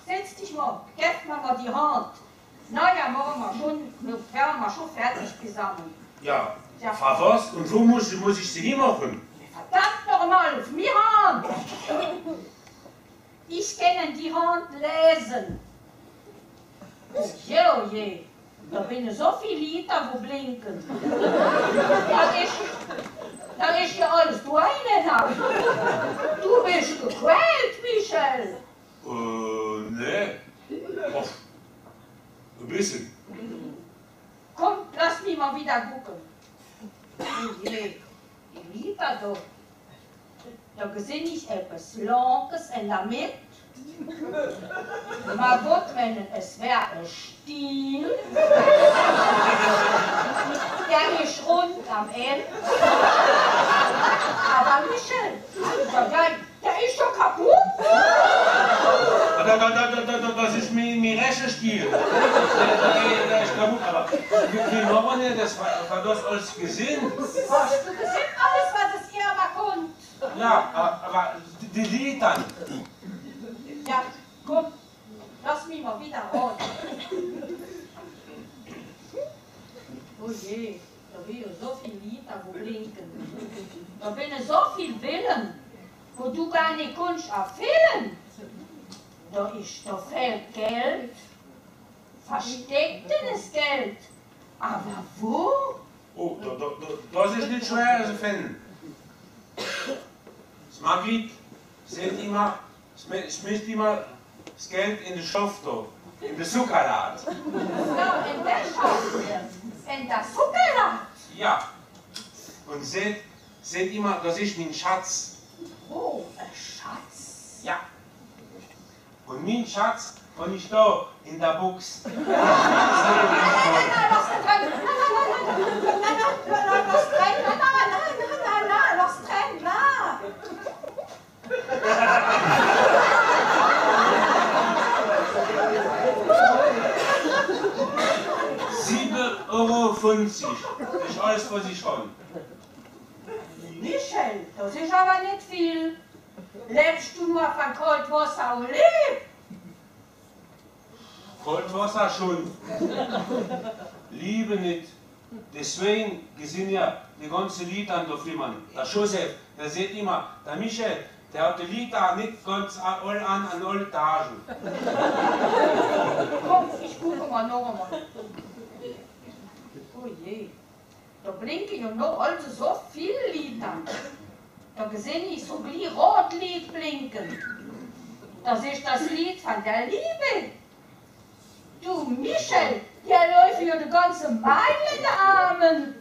setz dich mal, gib mir mal die Hand. Na ja, wir haben schon fertig gesammelt. Ja, ja. Was? Und wo muss ich sie hinmachen? Verdammt nochmal, auf mir Hand! Ich kann die Hand lesen. Oh je, da bin so viele Lieder, wo blinken. Da ist ja alles du eine. Du bist gequält, Michel. Nee. Ach, ein bisschen. Komm, lass mich mal wieder gucken. Die Lieder da. Da sehe ich etwas Langes in der Mitte. Man wird meinen, es wäre ein Stiel, der ist rund am Ende. Aber Michel, der ist schon kaputt. Das ist mein rechter Stiel. Der ist kaputt, aber wie machen wir das? War das alles gesehen? Hast du gesehen alles, was es hier aber kommt? Ja, aber die dann. Ja, komm, lass mich mal wieder ran. Oh je, da bin ja so viel Lieder, wo blinken. Da bin ja so viel Willen, wo du gar nicht kannst erfüllen. Da fehlt Geld, verstecktes Geld. Aber wo? Oh, das ist nicht schwer zu finden. Marguerite, Schmiss immer das Geld in den Schopf da, in den Zuckerladen. So, in den Schopf jetzt? In das Zuckerladen? Ja. Und seht immer, das ist mein Schatz. Oh, ein Schatz? Ja. Und mein Schatz habe ich da in der Box. Nein, nein, nein, lass ihn trennen. Nein, nein, nein, lass ihn trennen. Nein, nein, nein, nein, lass ihn trennen, nein. 7,50 €. Das ist alles, was ich habe. Michel, das ist aber nicht viel. Lebst du mal von Kaltwasser und Leben? Kaltwasser schon. Liebe nicht. Deswegen sind ja die ganzen Lieder da flimmern. Der Joseph, der sieht immer, der Michel, der hat die Lieder nicht ganz all an alle Tagen. Komm, ich gucke mal noch einmal. Oh je. Da blinken ja noch also so viele Lieder. Da sehe ich so gleich Rotlied blinken. Das ist das Lied von der Liebe. Du, Michel, der läuft ja die ganze Meile in den Armen.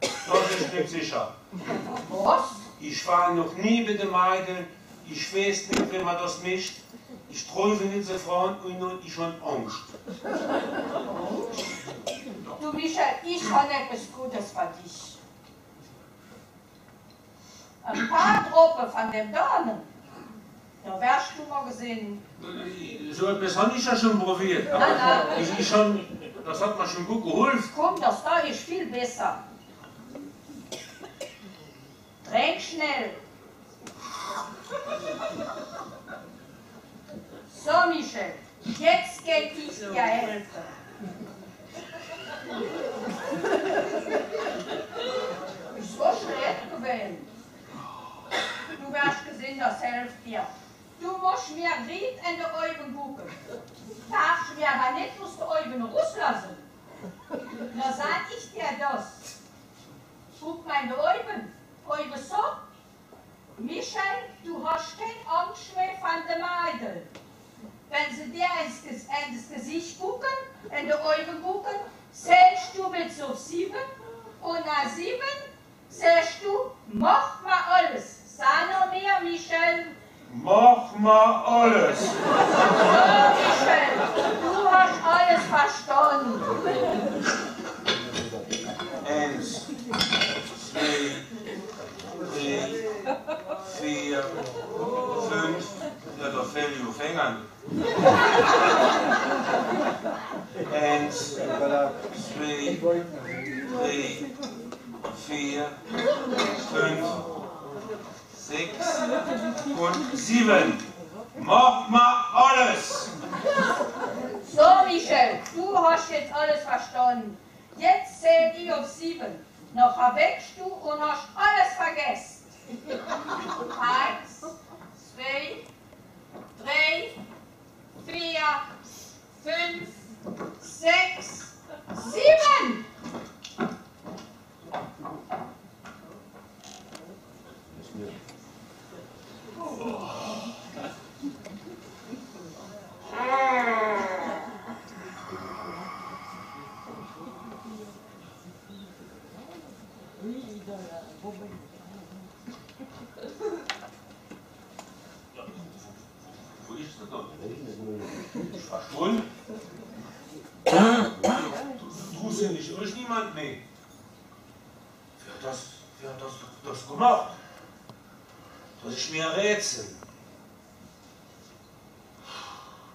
Das ist nicht sicher. Was? Ich war noch nie mit den Meiden. Ich weiß nicht, wie man das mischt. Ich träume nicht so Frauen und ich habe Angst. Du, Michel, ich habe etwas Gutes für dich. Ein paar Tropfen von dem Dornen. Da wärst du mal gesehen. So etwas habe ich ja schon probiert. Aber nein. Das hat mir schon gut geholfen. Komm, das da ist viel besser. Trink schnell. So, Michel, jetzt geht ich dir helfen. Ist so schlecht gewesen. Du wirst gesehen, das hilft dir. Du musst mir Ried in die Augen gucken. Darfst mir aber nicht aus den Augen rauslassen. Na, sag ich dir das. Guck meine Augen. Augen so. Michel, du hast keine Angst mehr von den Mädel. Wenn sie dir ins Gesicht gucken, in die Augen gucken, zählst du bis auf 7. Und nach 7 zählst du, mach mal alles. Sag noch mehr, Michel. Mach mal alles. So, Michel, du hast alles verstanden. 1, 2, 3, 4, 5. Ja, da fehlen die Fänger. 1, 2, 3, 4, 5, 6 und 7. Mach mal alles! So, Michel, du hast jetzt alles verstanden. Jetzt zähl ich auf 7. Noch erweckst du und hast alles vergessen. 1, 2, 3, 4, 5, 6, 7!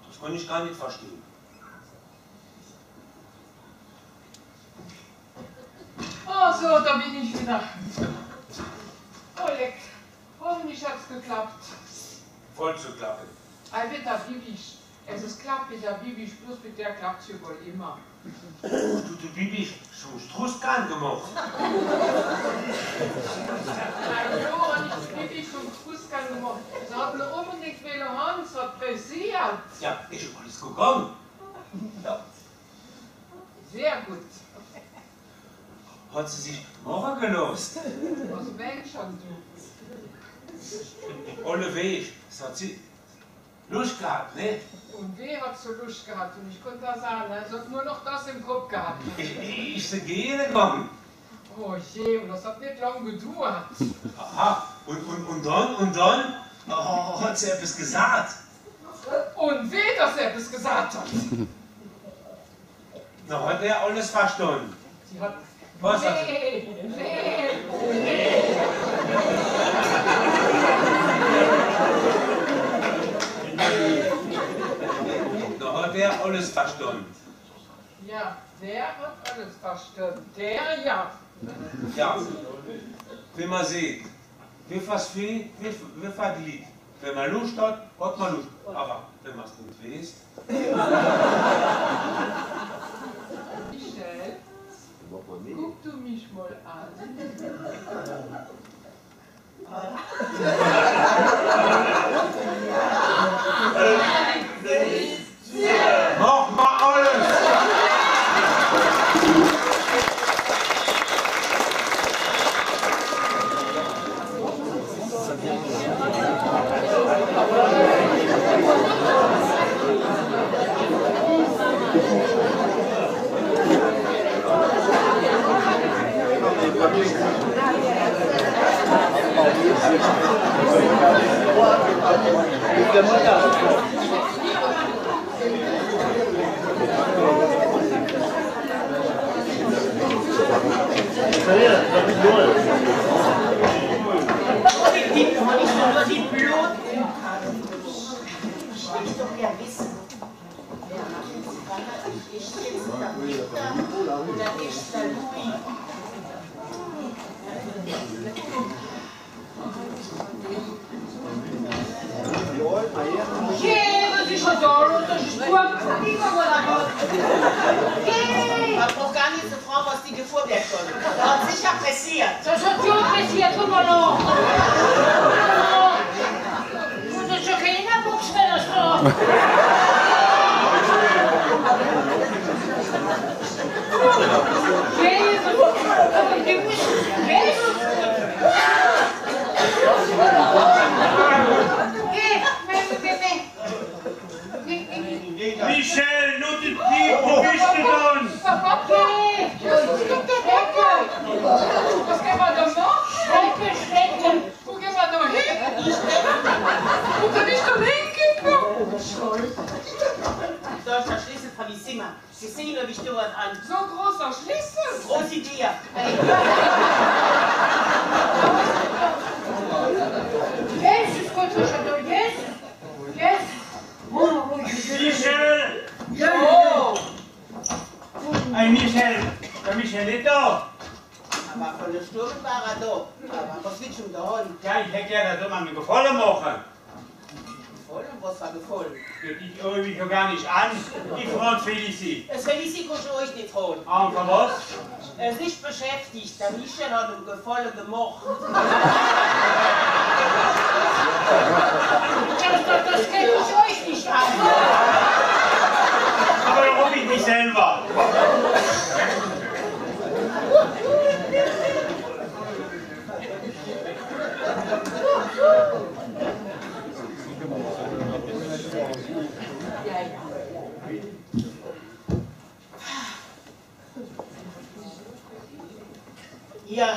Das kann ich gar nicht verstehen. Oh, so, da bin ich wieder. Oh, leck. Hoffentlich hat's geklappt. Voll zu klappen. Ein Wetter bibisch. Es ist klappig, ja bibisch, bloß mit der klappt es ja wohl immer. Du bibisch, so einen Strußkahn gemacht. Sie haben unbedingt viele Hände, es hat pressiert. Ja, ist schon alles gekommen. Ja. Sehr gut. Hat sie sich morgen gelost? Was Mensch, du. Und der Weg, sagt sie, Lust gehabt, ne? Und wer hat so Lust gehabt? Und ich konnte das sagen, er hat nur noch das im Kopf gehabt. Ich bin gehen gekommen. Oh je, und das hat nicht lange gedauert. Aha, und dann hat sie etwas gesagt. Und wer, dass er etwas gesagt hat? Na, hat er alles verstanden. Sie hat... Was hat sie? Nee. Da hat er alles verstanden. Ja, der hat alles verstanden. Der ja. Ja, wenn man sieht, wie fast viel, wie fast lieb. Wenn man Lust hat, hat man Lust. Aber wenn man es nicht weiß. Michel, guck du mich mal an. Mach mal alles! Der Michel hat ihn gefallen gemacht. Das geht euch nicht an. Aber da rufe ich mich selber. Ja,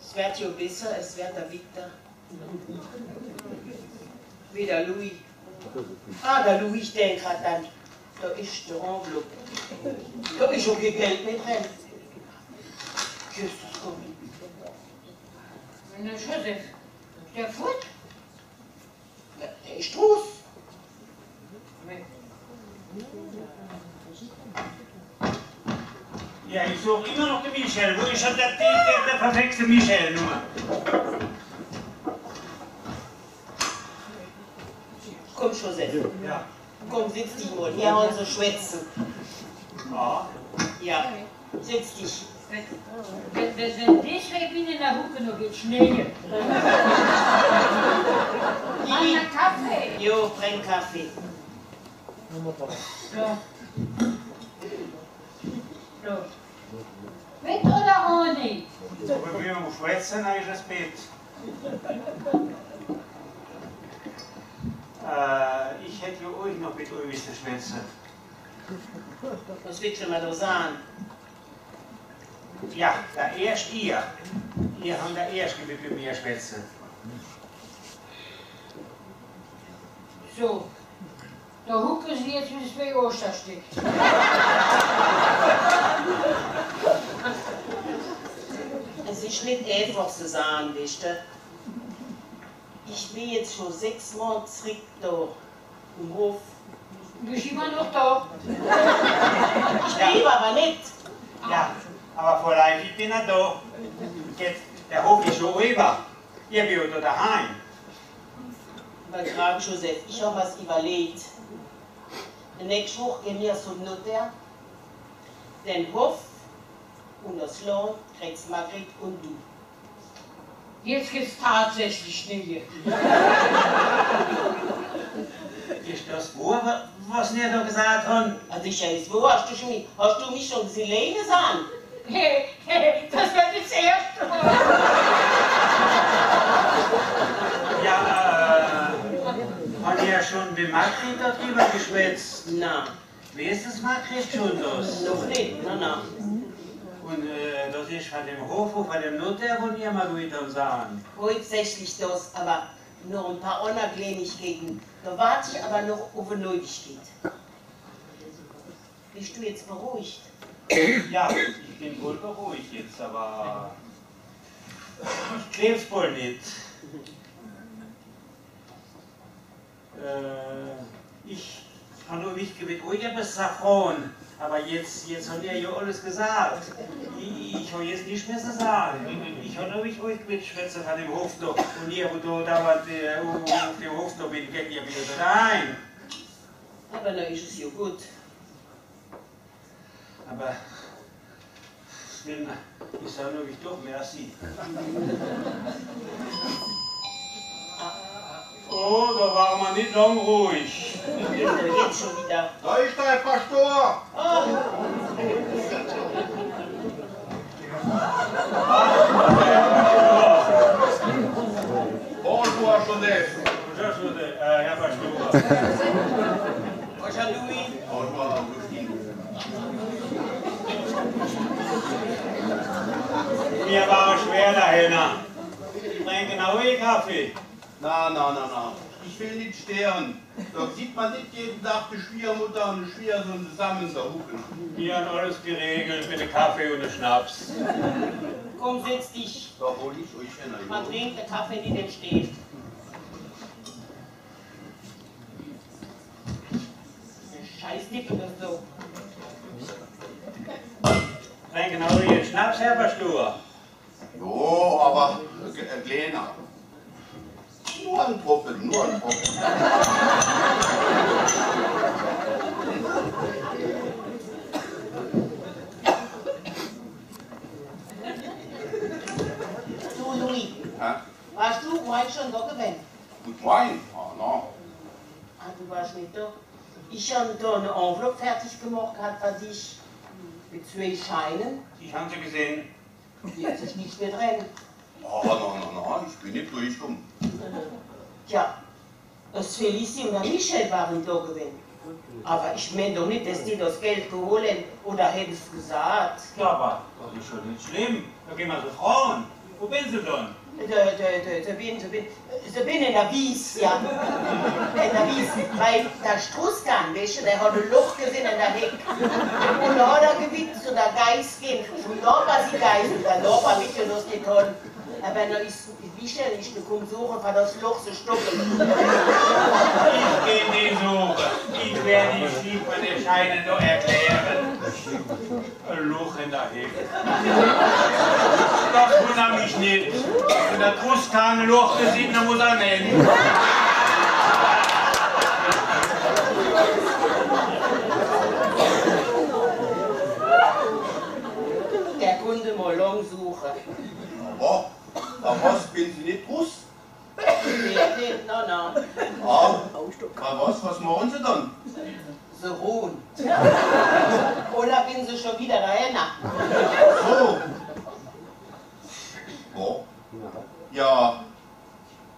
es wird ja besser, es wird der Victor. Wie der Louis. Ah, der Louis denkt gerade an, da ist der Envelope. Da ist auch kein Geld mit drin. Jesus, komm. Na, Joseph, der Furt? Der ist raus. Ja, ich suche immer noch den Michel. Wo ist schon der Typ, der verwechselte Michel nur? Komm, Joseph. Ja. Komm, sitz dich mal. Hier haben wir so schwätzen. Ja. Ja, sitz dich. Wenn dich bin in der Hucke, dann geht's schnell. Einen Kaffee? Jo, bring Kaffee. Ja. Mit oder ohne? schwätzen ist es bitte. Ich hätte euch noch mit euch zu schwätzen. Das wird schon mal so sein. Ja, da erst ihr. Ihr habt da erst mit mir schwätzen. So, da hucken Sie jetzt mit zwei Osterstück. Es ist nicht einfach zu sagen, wisst ihr? Ich bin jetzt schon 6 Mal zurück da im Hof. Du bist immer noch da. Ich lebe aber nicht. Ja, aber vor allem ich bin ja da. Jetzt, der Hof ist schon rüber. Ihr bin da daheim. Aber gerade Joseph, ich habe was überlegt. Nächste Woche gehen wir zum Notar. Den Hof und das Lohn kriegst Marguerite und du. Jetzt geht's tatsächlich nicht. Ist das wahr, was wir da gesagt haben? Das ist ja nicht wahr. Hast du mich schon gesehen, Lene sagen? Hey, das wird jetzt erst. Ja, haben wir ja schon mit Marguerite darüber geschwätzt? Nein. Wie ist das Marguerite schon das? Noch nicht, nein. Und das ist von dem Hof, von dem Notar, von ihr Marguerite und sagen. Hauptsächlich das, aber noch ein paar Unerklärlichkeiten. Da warte ich aber noch auf eine Neuigkeit. Bist du jetzt beruhigt? Ja, ich bin wohl beruhigt jetzt, aber ich kleb's wohl nicht. Ich kann nur mich mit euch etwas sagen. Aber jetzt habt ihr ja alles gesagt. Ich habe jetzt nichts mehr zu sagen. Ich habe mich ruhig mitschwätzen an dem Hof da. Und ihr, wo da war, auf dem Hof da bin, geht ihr wieder rein. Aber da ist es ja gut. Aber ich sage nur, ich doch, merci. Oh, da waren wir nicht lang ruhig. Jetzt schon wieder. Da ist der Pastor! Oh. Bonjour, Joseph. Bonjour, Joseph. Herr Pastor. Bonjour, Louis. Bonjour, Augustine. Mir war schwer dahinter. Trinken auch einen Kaffee. Na. Ich will nicht sterben. Doch sieht man nicht jeden Tag die Schwiegermutter und die Schwiegersohn zusammen da hucken. Wir haben alles geregelt mit dem Kaffee und dem Schnaps. Komm, setz dich. Da hol ich euch hin. Man trinkt den Kaffee, die dem steht. Scheiß Nippel das so. Nein, genau wie den Schnaps, Herr Pastor. Jo, aber kleiner. Nur ein Tropfen. Du, Louis, warst du heute schon da gewesen? Mit Wein? Ah, nein. Ah, du warst nicht da? Ich habe da eine Envelope fertig gemacht, was ich mit 2 Scheinen. Ich habe sie gesehen. Jetzt ist nichts mehr drin. Ah, nein, ich bin nicht durchgekommen. Tja, das Félicie und der Michel waren da gewesen. Aber ich meine doch nicht, dass die das Geld geholen oder hätten es gesagt. Ja, aber das ist schon nicht schlimm. Da gehen wir so Frauen. Wo bin sie denn? Da bin in der Wies, ja. In der Wies, weil der Strußgang, weißt du, der hat ein Loch gesehen und der Heck. Und da hat er gewinnt, so der Geist ging. Und da war sie Geist und da war Michel das nicht toll. Aber da ist Michel nicht gekommen, suchen, weil das Loch so stoppen. Ich gehe nicht suchen. Ich werde die Schiefer der Scheine nur erklären. Ein Loch in der Heck. Das wundert mich nicht. Wenn der Trust kein Loch gesehen, dann muss er nehmen. Der Kunde mal lang suchen. Oh, bei was bin ich nicht Russ? Nein. Ah, bei was machen Sie dann? Sie ruhen. Oder bin Sie schon wieder dahin? So. Oh. Ja,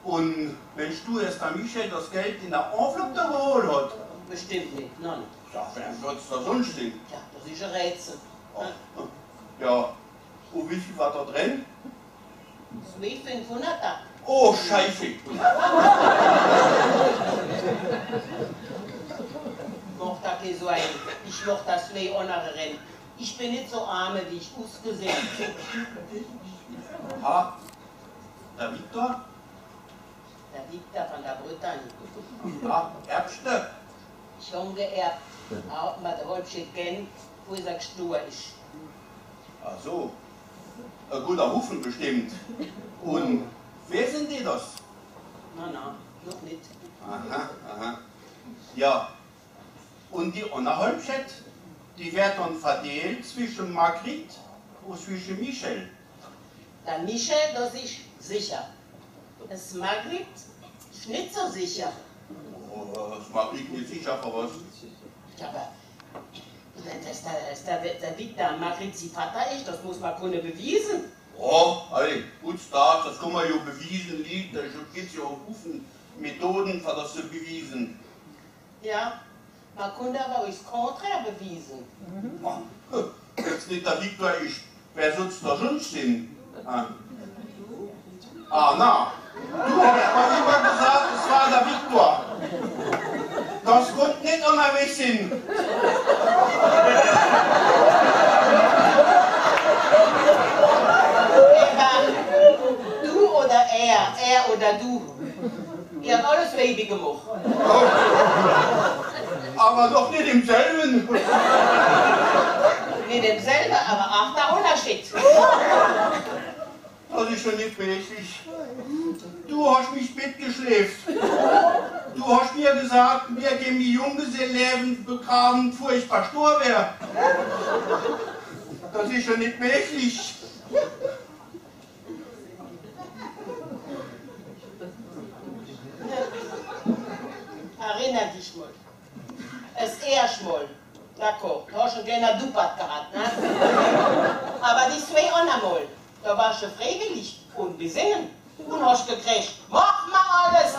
und Mensch, du hast da Michel das Geld in der Enveloppe da geholt hat? Bestimmt nicht, nein. Ja, wem wird es da sonst liegen? Ja, das ist ein Rätsel. Ach, ja, und wie viel war da drin? 2500. Oh, Scheiße! Mach da kein so ein. Ich mach da 2 andere Rennen. Ich bin nicht so arme, wie ich ausgesehen habe. Ha? Der Victor? Der Victor von der Bretagne. Ja, Erbste? Schon geerbt. Auch mal der Holzschild kennen, wo er gestorben ist. Ach so. Ein guter Hufen bestimmt. Und wer sind die das? Na, noch nicht. Aha, aha. Ja. Und die Onnerholmschett, die wird dann verteilt zwischen Marguerite und zwischen Michel. Der Michel, das ist sicher. Das Marguerite ist nicht so sicher. Oh, das Marguerite nicht sicher, für was? Ja, aber dass der Victor Marguerite Vater ist, das muss man können bewiesen. Oh, hey, gut, das kann man ja bewiesen, da gibt es ja auch Methoden, für das zu bewiesen. Ja. Man konnte aber auch das Kontra bewiesen. Jetzt nicht der Victor ist, wer sonst da sonst hin? Ah, na, du hast mal immer gesagt, es war der Victor. Das konnte nicht unterwegs sein. Du oder er oder du. Ihr habt alles Baby gemacht. Aber doch nicht im selben. Nicht im selben, aber auch der Unterschied. Das ist schon nicht möglich. Du hast mich mitgeschläft. Du hast mir gesagt, wir gehen die Junggesellenleben begraben, furchtbar stur wäre. Das ist schon nicht möglich. Erinnere dich mal. Es erst mal, na komm, du hast schon gerne ein Dupat gehabt, ne? Aber die 2 andermal, da warst du freiwillig und besinnen und hast gekriegt, mach mal alles!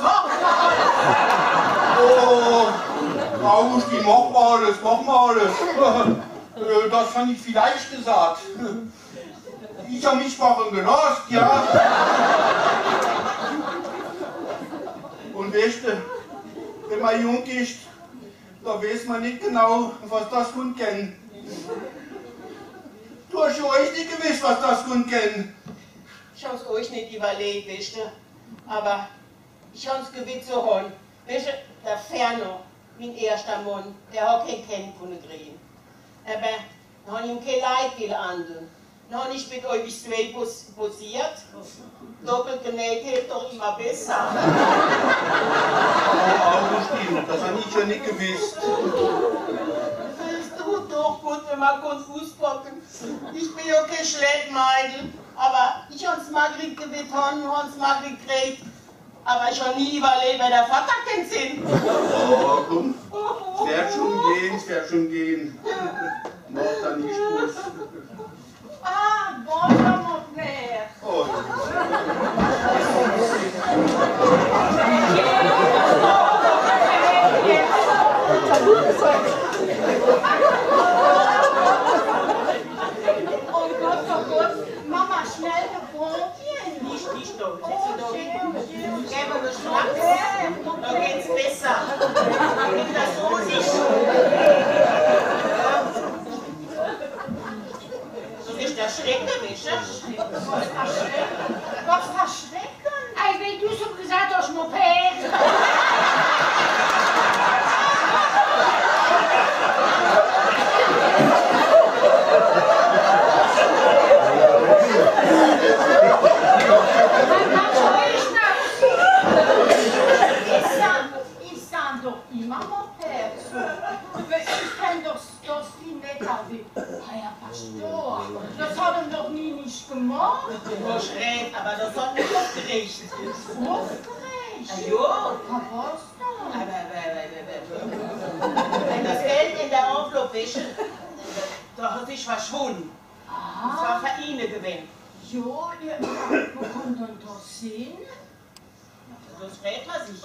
Oh, Augustine, mach mal alles! Das fand ich vielleicht gesagt. Ich hab mich vorhin genossen, ja? Und weißt du, wenn man jung ist, da weiß man nicht genau, was das Hund kennt. Du hast euch nicht gewusst, was das Hund kennt. Ich hab's euch nicht überlegt, weißt du. Aber ich hab's gewusst so hon. Weißt du, der Ferno, mein erster Mann, der hat keinen Kenntnis gekriegt. Aber da hab ich ihm kein Leid gelassen. Da hab ich mit euch 2 posiert. Doppelt genäht hält doch immer besser. Augustine, das habe ich schon nicht gewusst. Das tut doch gut, wenn man Fuß gucken. Ich bin ja kein Schleppmeidel, aber ich habe uns Marguerite gebeton, uns Marguerite gekriegt. Aber ich habe nie überlebt, weil der Vater kennt Sinn. Oh, komm, es wird schon gehen. Mach da nicht Spaß. Ah, bonjour mon père. Oh. Oh Gott, Mama, schnell ein Brotchen. Nicht doch, setz dich doch. Gehen wir noch Schnaps, dann geht's besser. Nimm das Rosig. Was verschrecken? Als wenn du so gesagt hast, Moped. Ich sage doch immer Moped. Ich kenne das die Netter. Herr Pastor, das hat ihm doch nicht gemacht. Du hast recht, aber das hat nicht aufgeregt. Aufgeregt? Ah, jo. Was denn? Aber. Wenn das Geld in der Envelope ist, da hat sich verschwunden. Ah. Das war für ihn gewesen. Jo, wo kommt denn das hin? Das fragt man sich.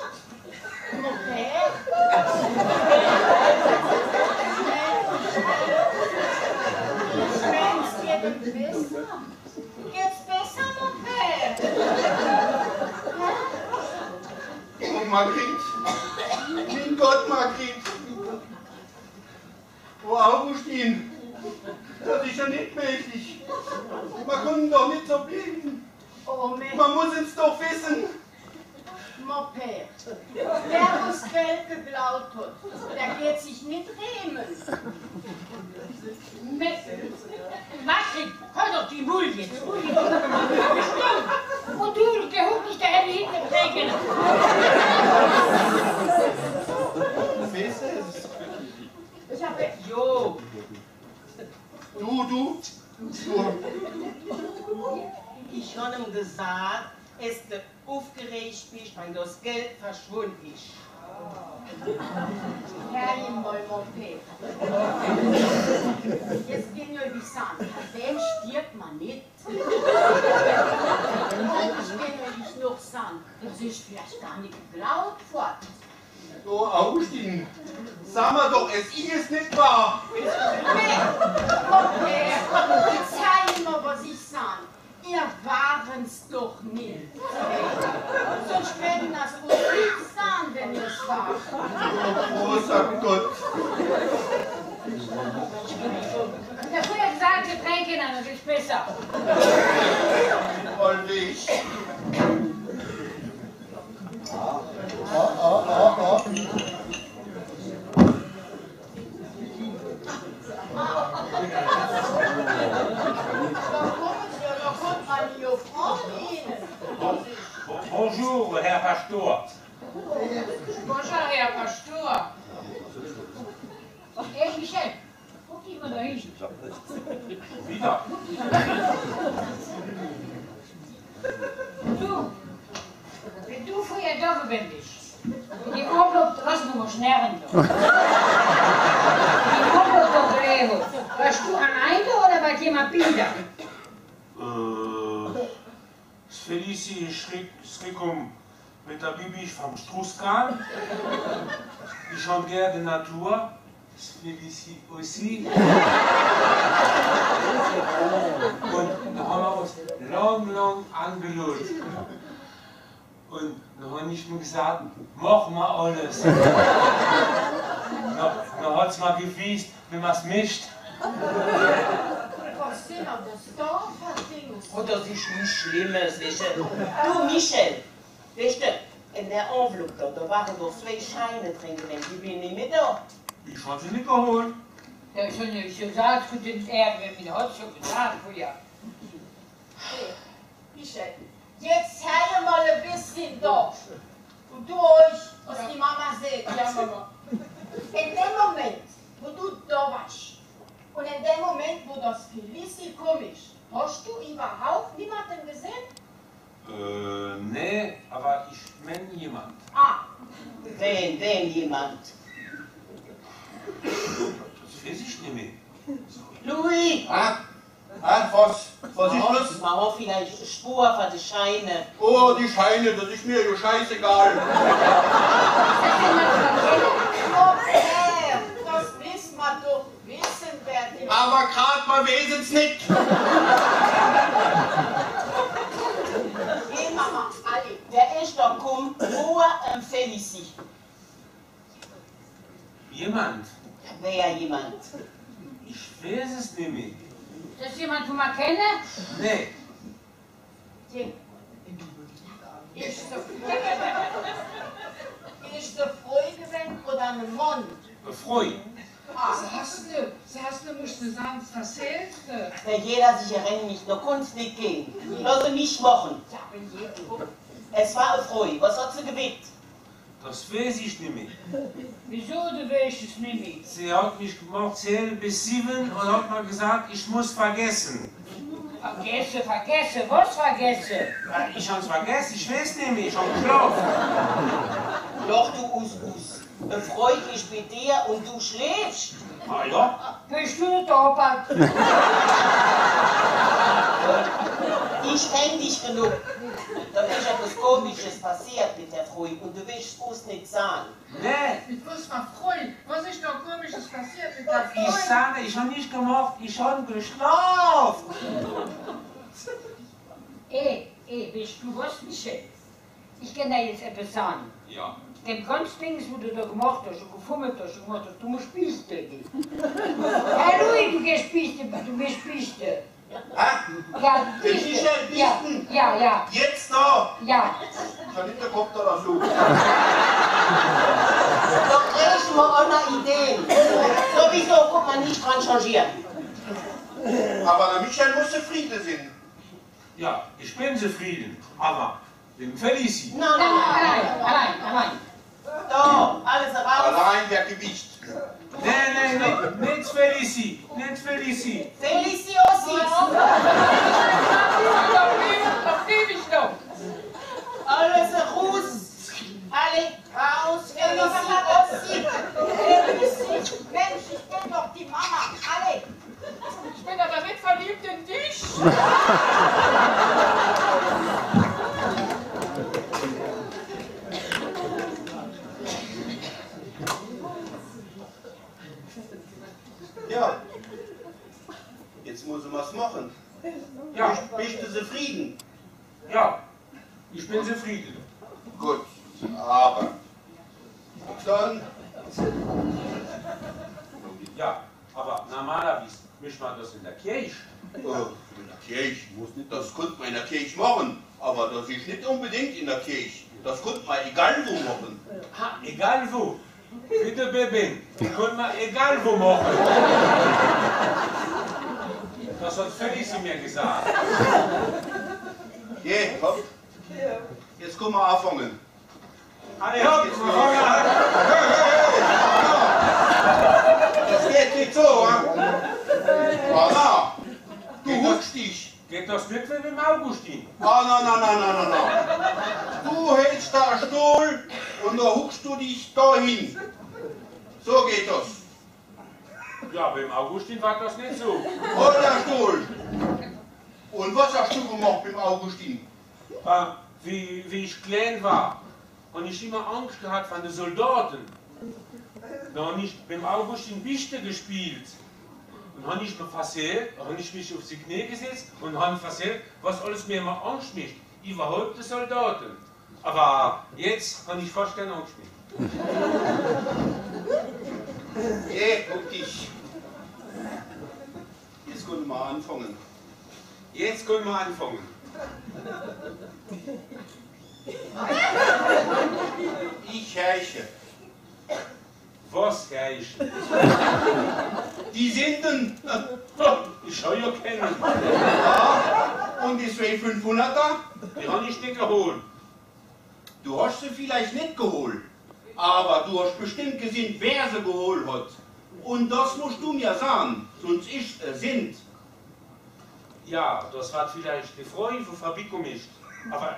Okay. Schmeckt dir denn besser? Geht's besser, Moped? Oh, Marguerite. Mein Gott, Marguerite. Oh, Augustine. Das ist ja nicht möglich. Man kann doch nicht so bleiben. Oh, man muss es doch wissen. Moped. Wer uns Geld geklaut hat, der geht sich nicht riemen. Martin, hör doch die Müll jetzt. Und du, der holt mich da hinten prägen. Ich hab jetzt... Jo. Du. Ich habe ihm gesagt, dass du aufgeregt bist, weil das Geld verschwunden ist. Herr Himmel, Moped. Jetzt gehen wir bis an. Dem stirbt man nicht. Und ich kann mir nicht noch sagen, das ist vielleicht gar nicht geglaubt worden. Oh, Augustin, sag mal doch, es ist nicht wahr. Nee, okay, jetzt hör ich mal, was ich sage. Ihr waren's doch nicht. Sonst werden das wohl nicht sagen, wenn ihr es wart. Oh, sag Gott. Ich hab früher gesagt, wir trinken an und es ist besser. Und ich. Bonjour, Herr Pastor. Bonjour, Herr Pastor. Hey, Michel, guck dich mal da hin. Wieder. Du. Wenn du vorher da bist, die Urlaub draußen muss nähren. Die Urlaub doch leben. Warst du an einer oder war jemand Bilder? Félicie schrick mit der Bibi vom Strußkahn. Ich schon gerne Natur. Félicie aussi. Und da haben wir uns lang angelöst. Und dann habe ich mir gesagt, mach mal alles. Dann hat es mal gefiest, wenn man es mischt. Was sind aber da für Dinge? Oh, das ist nichts Schlimmes, weißt du. Du, Michel, weißt du, in der Envelope da waren doch zwei Scheine drin, die bin nicht mehr da. Ich habe sie nicht geholt. Ja, ich habe nicht gesagt, für den Ärger, mir hat es schon gesagt vorher. Michel. Jetzt hör mal ein bisschen da. Und du euch, was die Mama sieht, ja Mama. In dem Moment, wo du da warst, und in dem Moment, wo das Félicie komisch, hast du überhaupt niemanden gesehen? Nee, aber ich meine jemand. Ah. Wen jemand? Das weiß ich nicht mehr. Louis! Ah? Ah, was ist das? Man hat vielleicht Spur von den Scheinen. Oh, die Scheine, das ist mir ja scheißegal. Okay, das wissen wir doch, wissen wir nicht. Aber gerade mal wissen's nicht. Hey Mama, Ali, wer ist da kommt, Ruhe am Félicie. Jemand? Wer jemand? Ich weiß es nicht mehr. Das ist jemand, den man kennt? Nee. Ist der Freude gewesen oder ein Mann? Freude. Ah, sie hast nur musst du sagen, das hilft. Wenn jeder sich erinnert, nicht nur Kunst nicht gehen. Lass mich machen. Es war eine Freude. Was hat sie gebeten? Das weiß ich nicht mehr. Wieso, du weißt es nicht mehr? Sie hat mich gemacht, 10 bis 7 und hat mir gesagt, ich muss vergessen. Vergessen? Was vergessen? Ich hab's vergessen, ich weiß nicht mehr, ich hab geschlafen. Doch, du Us-Us, befreut ich bei dir und du schläfst. Ah ja? Bist du nicht der Opa? Ich kenne dich genug. Da ist etwas Komisches passiert mit der Frui und du willst es nicht sagen. Nee. Ich muss mal freuen. Was ist noch Komisches passiert mit der Frui? Ich sage, ich habe nicht gemacht, ich habe geschlafen. Ey, bist du was, Michel? Ich kann dir jetzt etwas sagen. Ja. Dem ganzen Ding, wo du da gemacht hast und gefummelt hast und gemacht hast, du musst Piste gehen. Hey, Louis, du gehst Piste, du bist Piste. Ah, ja, Piste. Ja. Jetzt noch? Ja. Dann nimmt der Kopf da nach Luft. Da kriegst du auch noch Ideen. Sowieso kommt man nicht dran changieren. Aber der Michel muss zufrieden sein. Ja, ich bin zufrieden, aber wegen Félicie. Nein. Da, alles raus. Allein der Gewicht. Nein, nicht Félicie, nicht Félicie. Félicie Ossis. Doch liebe ich doch. Alles raus. Alle raus. Félicie Ossis. Mensch, ich bin doch die Mama. Alle. Ich bin aber nicht verliebt in dich. Ja, jetzt muss ich was machen. Ja. Bist du zufrieden? Ja, ich bin zufrieden. Gut, aber dann... Ja, aber normalerweise mischt man das in der Kirche. Oh, in der Kirche? Ich muss nicht, das könnte man in der Kirche machen. Aber das ist nicht unbedingt in der Kirche. Das könnte man egal wo machen. Ha, egal wo? Bitte, Baby, können wir egal wo machen. Das hat Félicie mir gesagt. Je, komm. Jetzt können wir anfangen. Alle, komm, wir fangen an. Das geht nicht so, oder? Ah, na, du huckst dich. Geht das nicht mit dem Augustin? Nein. Du hältst da einen Stuhl und dann huckst du dich da hin. So geht das. Ja, beim Augustin war das nicht so. Und der Stuhl. Und was hast du gemacht beim Augustin? Wie ich klein war und ich immer Angst gehabt von den Soldaten. Da habe ich beim Augustin Biste gespielt. Und habe ich mir versehrt, habe ich mich auf die Knie gesetzt und habe versehrt, was alles mir immer Angst macht. Überhaupt die Soldaten. Aber jetzt habe ich fast keine Angst mehr. Je, guck dich. Jetzt können wir anfangen. Ich herrsche. Was herrscht? Die Sünden! Ich habe ja keinen. Ja, und die 2500er? Die habe ich nicht geholt. Du hast sie vielleicht nicht geholt. Aber du hast bestimmt gesehen, wer sie geholt hat. Und das musst du mir sagen, sonst ist es sind. Ja, das hat vielleicht die Freunde von Fabico nicht. Aber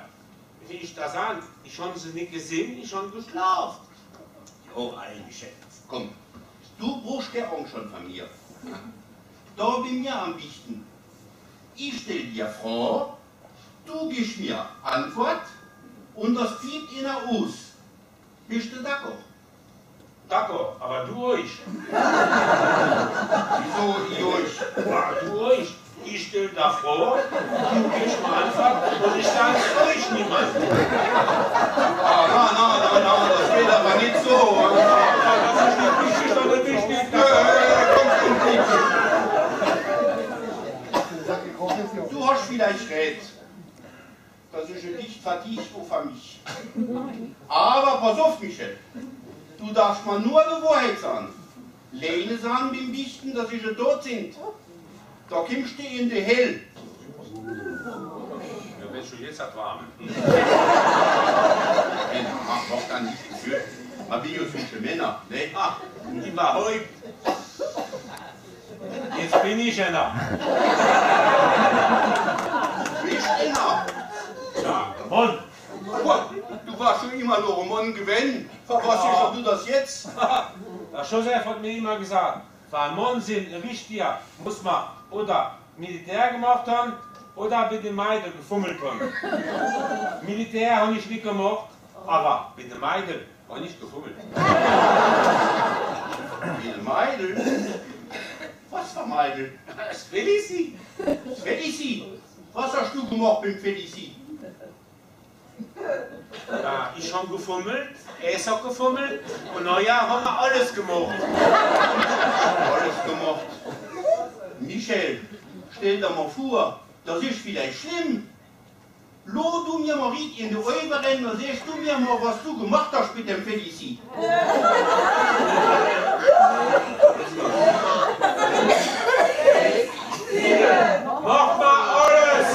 wie ich das sage, ich habe sie nicht gesehen, ich habe geschlafen. Oh, Michel, komm, du brauchst ja auch schon von mir. Da bin ich am wichtigsten. Ich stelle dir vor, du gibst mir Antwort und das zieht ihn aus. Bist du d'accord? D'accord, aber du euch. Wieso ich euch? Ja, du euch. Ich stelle da vor, du gibst mir Antwort und ich sage es euch niemand. Nein, das geht aber nicht so. Du hast vielleicht recht. Das ist nicht für dich oder für mich. Aber pass auf, Michel. Du darfst mal nur die Wahrheit sagen. Lehne sagen beim Wichten, dass sie tot sind. Da kommst du in die Hölle. Ja, wenn schon jetzt hat warm. Männer, braucht dann nicht dafür. Man will ja solche Männer, ne? Ah, überhaupt. Jetzt bin ich einer. Du bist einer. Ja, Mann. Du warst schon immer nur ein Mann gewesen. Was ist du das jetzt? Der Joseph hat mir immer gesagt, war ein Mann sind ein richtiger, muss man oder Militär gemacht haben Oder bin die Meidel gefummelt worden? Militär habe ich nicht gemacht, aber bin die Meidel habe ich gefummelt. Die Meidel? Was für Meidel? Félicie! Félicie! Was hast du gemacht mit Félicie? Ja, ich habe gefummelt, er hat gefummelt und naja, haben wir alles gemacht. Alles gemacht. Michel, stell dir mal vor, das ist vielleicht schlimm. Loh du mir mal riet in die Oiberen, dann siehst du mir mal, was du gemacht hast mit dem Félicie. Mach mal alles!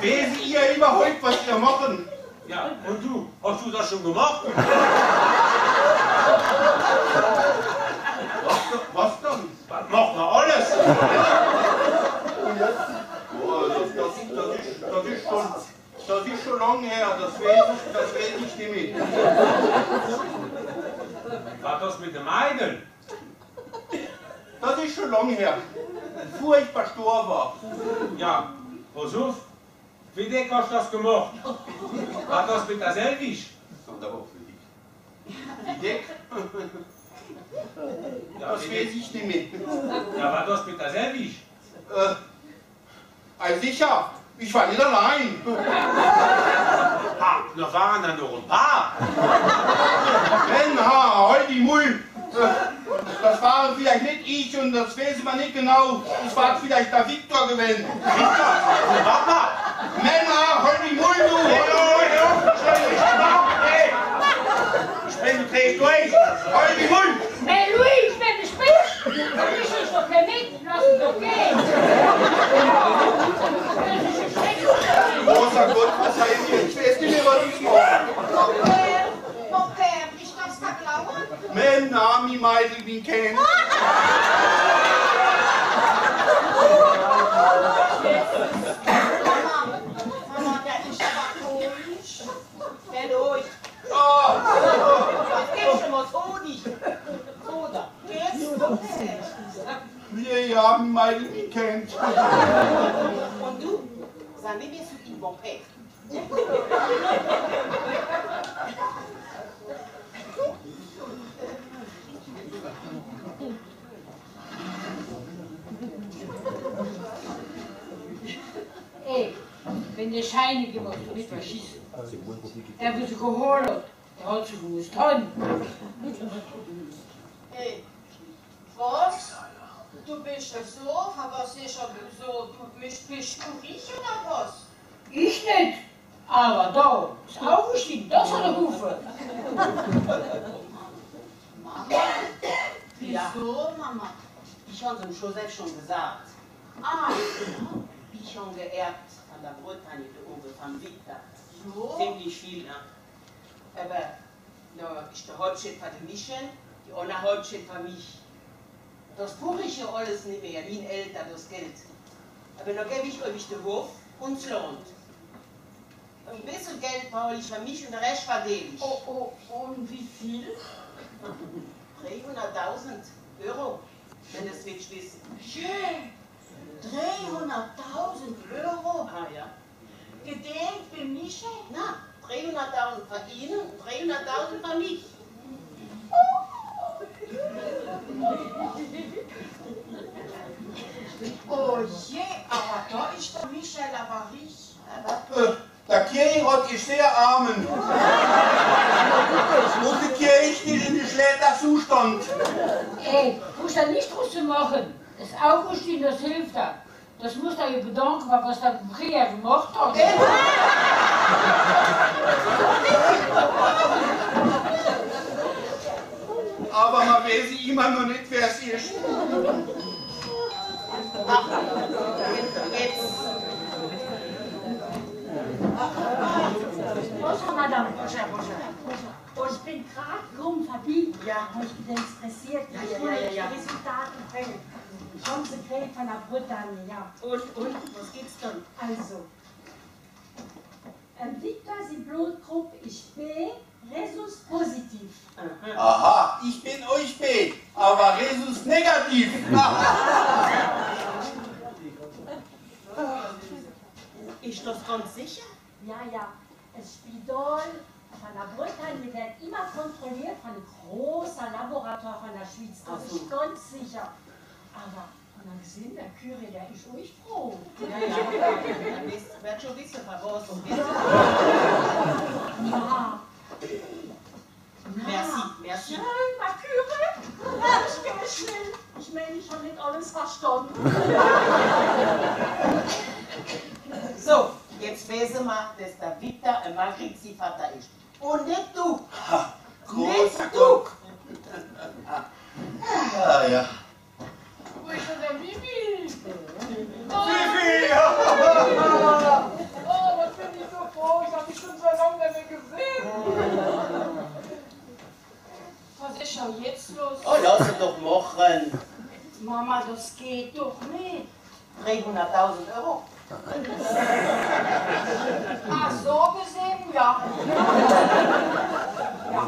Wesen ihr überhaupt, was ihr machen? Ja, und du? Hast du das schon gemacht? Was denn? Mach mal alles! Oh, das ist schon lange her, das weiß ich nicht mehr. War das mit dem Eigenen? Das ist schon lange her, bevor ich Pastor war. Ja, Joseph, wie dick hast du das gemacht? War das mit der Selfisch? Kommt aber auch für dich. Wie dick? Ja, das weiß ich nicht mehr. Ja, war das mit der Selfisch? Sicher, ich war nicht allein. Ha, da waren dann noch ein paar. Wenn, ha, heute die Müll. Das waren vielleicht nicht ich und das weiß man nicht genau. Das war vielleicht der Viktor gewesen. Viktor? Papa? Männer, hol die Mulde! Ich bin gleich durch! Hol die Mulde! Hey Louis, ich bin gespitzt! Ich bin doch nicht mit, lass uns doch gehen! Großer Gott, was heißt ihr? Ich weiß nicht mehr, was ich mache. Mein Name, Meidl, bin kein. Mama, das ist aber komisch. Wenn euch. Das geht schon was Honig. Oder? Geht's? Wir haben Meidl, bin kein. Und du? Sag mir, bist du im Bompé? Ey, wenn der Scheine gemacht hat, nicht verschießen. Er wird sich geholt, der hat sich gewusst. Ey, was? Du bist ja so, aber sicher so, du bist kurig oder was? Ich nicht, aber da ist aufgestiegen, das hat er gerufen. Mama? Wieso, Mama? Ich habe dem Joseph schon gesagt. Ah, ich habe geerbt von der Brotanie der Uwe von Viktor. So? Ziemlich viel, ne? Aber da ist der Hauptschritt von Michel, die andere Hauptschritt von mich. Das brauche ich ja alles nicht mehr, meine Eltern, das Geld. Aber da gebe ich euch den Hof und es lohnt. Ein bisschen Geld brauche ich für mich und den Rest verdiene ich. Oh, und wie viel? 300.000 €, wenn es willst wissen. Schön! 300.000 €? Ah ja. Gedenkt für mich? Na, 300.000 von Ihnen und 300.000 von mich. Oh je, aber da ist der Michel aber reich. Der Kirchhoff ist sehr armen. Und die Kirche ist in einem schlechten Zustand. Ey, musst du nicht draus machen. Das Augustin, das hilft da. Das muss da ihr bedanken, was der Brief gemacht hat. Aber man weiß immer noch nicht, wer es ist. Ach, jetzt. Bonjour madame. Bonjour. Ich bin gerade krumm verdient. Ja. Und ich bin interessiert, wie viele Resultate bringen. Schon Sekret von der Bretagne, ja. Und? Was gibt's denn? Also. Victor, die Blutgruppe ist B, Resus positiv. Aha, ich bin euch B, aber Resus negativ. Ist das ganz sicher? Ja, ja. Das Spital von der Brothandel wird immer kontrolliert von einem großen Laborator von der Schweiz. Das ist ganz sicher. Aber von einem Sinn, der Küre, der ist ruhig froh. Ja, ja. Ich werde schon wissen, was es ist. Ja. Merci, merci. Schön, ma Küre. Ja, ich bin schnell. Ich meine, ich habe nicht alles verstanden. So, jetzt wissen wir, dass der Victor ein Margrizi-Vater ist. Und nicht du. Ha, nicht du. Ja, ja. Wo ist denn der Bibi? Bibi! Oh, was bin ich so froh? Ich habe dich schon so lange nicht gesehen. Was ist denn jetzt los? Oh, lass es doch machen. Mama, das geht doch nicht. 300.000 €. Ah, so gesehen, ja. Ja.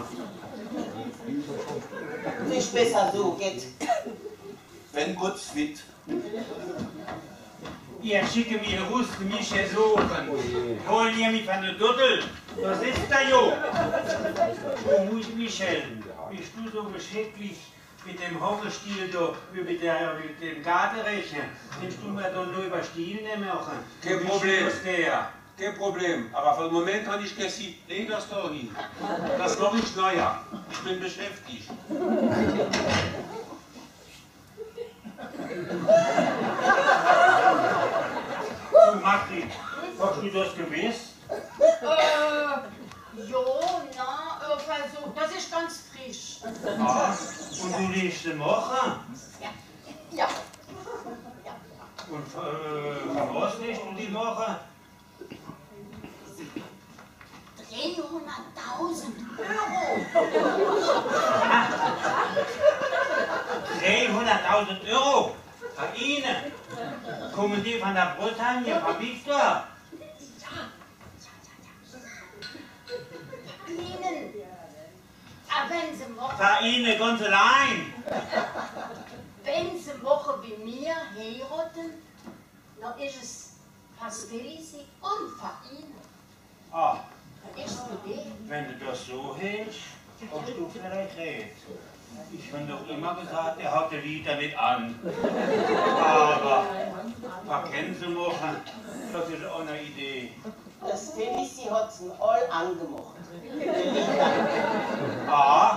Nicht besser so, geht. Wenn Gott fit. Ihr schicke mir raus, mich ersuchen. Holen ihr mich von der Dudel? Das ist der Jo. Du musst Michel. Bist du so beschäftigt mit dem Hockestiel da, wie mit dem Gartenrechen? Nimmst du mir da nur über Stiel machen? Kein Problem. Kein Problem. Aber für den Moment habe ich gesagt, nee, das doch nicht. Das mache ich naja. Ich bin beschäftigt. Du, Martin, hast du das gewusst? Jo, na, versuch, das ist ganz frisch. Ah, und du liebst den Mocher? Ja, ja. Ja. Und was liebst du die Mocher? 300.000 €! 300.000 € von Ihnen? Kommen die von der Bretagne, von Victor? Ja, ja, ja, ja. Ihnen? Wenn Sie machen. Von Ihnen ganz allein? Wenn Sie machen wie mir heiraten, dann ist es für Félicie und für Ihnen. Ah. Wenn du das so hältst, hast du vielleicht recht. Ich habe doch immer gesagt, er hatte Lieder nicht an. Aber verkennen machen, das ist auch eine Idee. Das Félicie hat es all angemacht. Ah,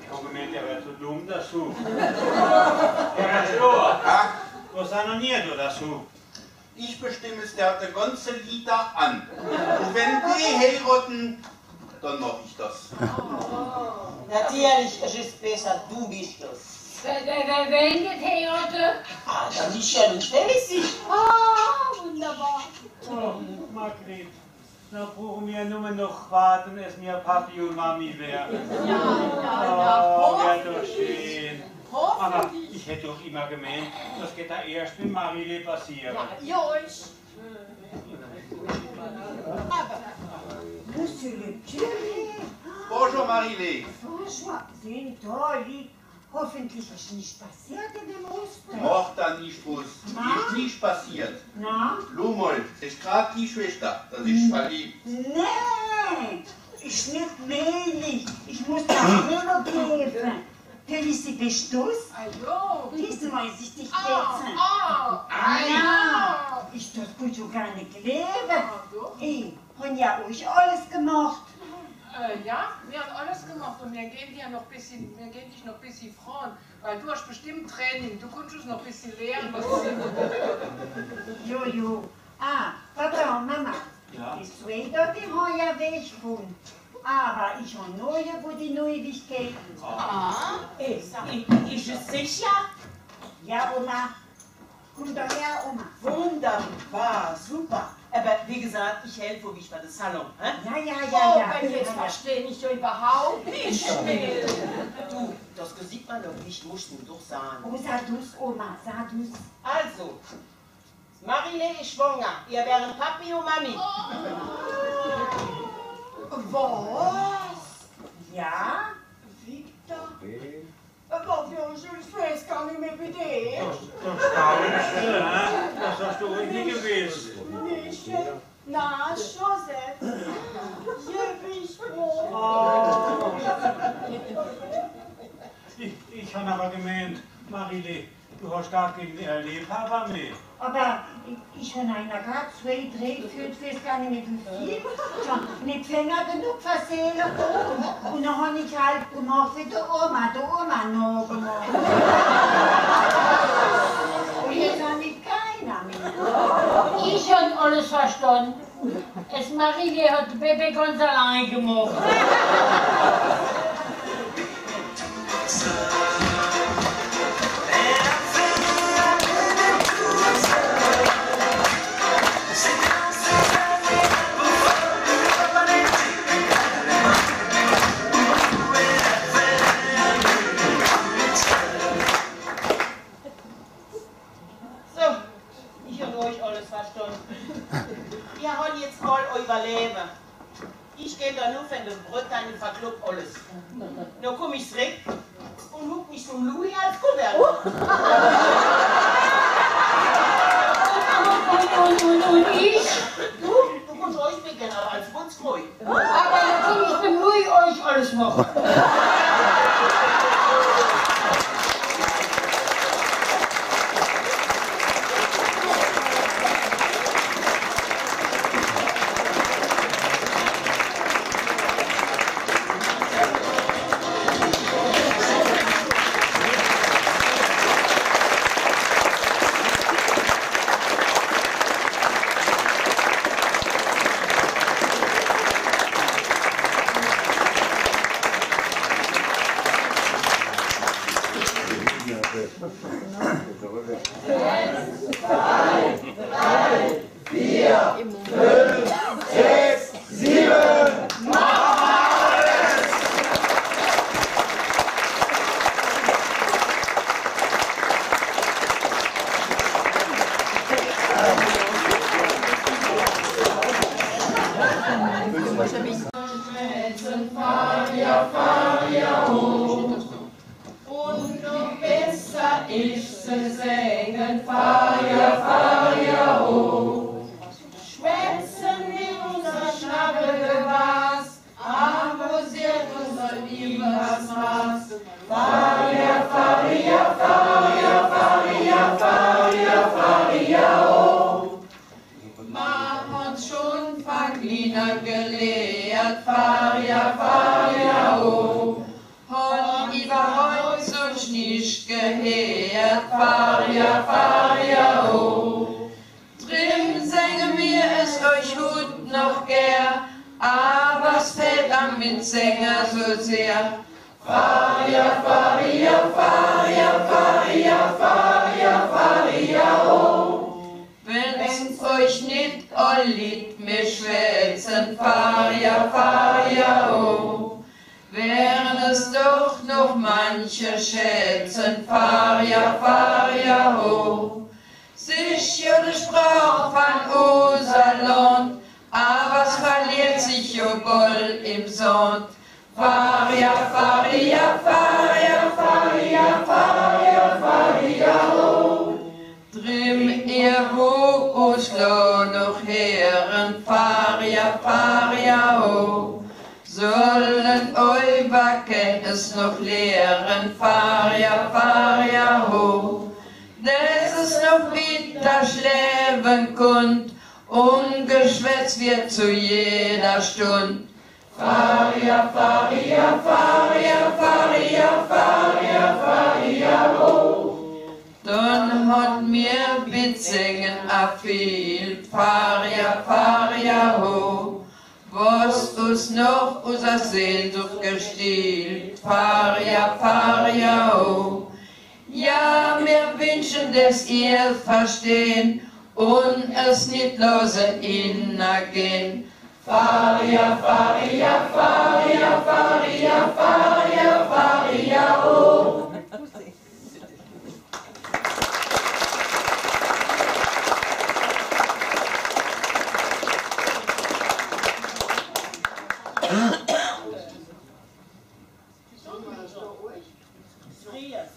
ich habe gemerkt, er wäre so dumm dazu. Er ist klar. Was annoniert du dazu? Ich bestimme es, der hat der ganze Lieder an. Und wenn die heiraten, dann mache ich das. Oh. Natürlich, es ist besser, du bist das. Wenn die heiraten? Ah, dann ist ja nicht Félicie. Ah, wunderbar. Oh, Marguerite, da brauchen wir nur noch warten, es mir Papi und Mami werden. Ja, ja, oh, ja, doch schön. Aber ich hätte doch immer gemeint, das geht da erst mit Marielé passieren. Ja, euch. Aber, Monsieur le Curé. Bonjour, Marielé. Bonjour, sind toll. Hoffentlich ist nichts passiert in dem Osten. Noch dann nicht was. Ist nichts passiert. Na? Lumol, das ist gerade die Schwester, das ist verliebt. Nein, ich nicht männlich. Ich muss das selber geben. Félicie, bist du's? Hallo! Diesmal ist es dich besser. Ah, ja! Ich darf gut so gar nicht leben. Ey, haben ja euch alles gemacht. Ja, wir haben alles gemacht und wir geben dich noch ein bisschen Frauen, weil du hast bestimmt Training, du kannst uns noch ein bisschen lernen, was du siehst. Jojo, ah, Papa und Mama, ja. Die Schwäger, die haben ja weggefunden. Aber ich habe neue, wo die Neuigkeiten. Ah, ist es sicher? Ja, Oma. Komm doch her, Oma. Wunderbar, super. Aber wie gesagt, ich helfe euch bei der Salon. Ja, ja, ja, ja. Wenn jetzt verstehe ich überhaupt nicht mehr. Du, das sieht man doch nicht, musst du doch sagen. Oh, sag du's, Oma, sag du's. Also, Marielé ist schwanger. Ihr wären Papi und Mami. Oh. Was? Ja? Victor? Warum już freska, nie my wydysz. Dostałeś się, a co z tobą nie wiesz? Michel, nasz Joseph, żebyś mógł. Ich habe aber gemeint, Marielé, du hast gar keinen Liebhaber mehr. Aber ich habe gerade zwei, drei, fünf, weiß gar nicht mit viel. Schon nicht länger genug versehen. Und dann habe ich halt gemacht für die Oma noch gemacht. Und jetzt habe ich keiner mehr. Ich habe alles verstanden. Es Marielé hat Bebe ganz allein gemacht. Ich gehe da nur für das Brötchen und verklopfe alles. Da komme ich zurück und huck mich zum Louis als Kuvert. Und ich? Du kannst euch wickeln, aber als Putzkräu. Aber dann kann ich dem Louis euch alles machen.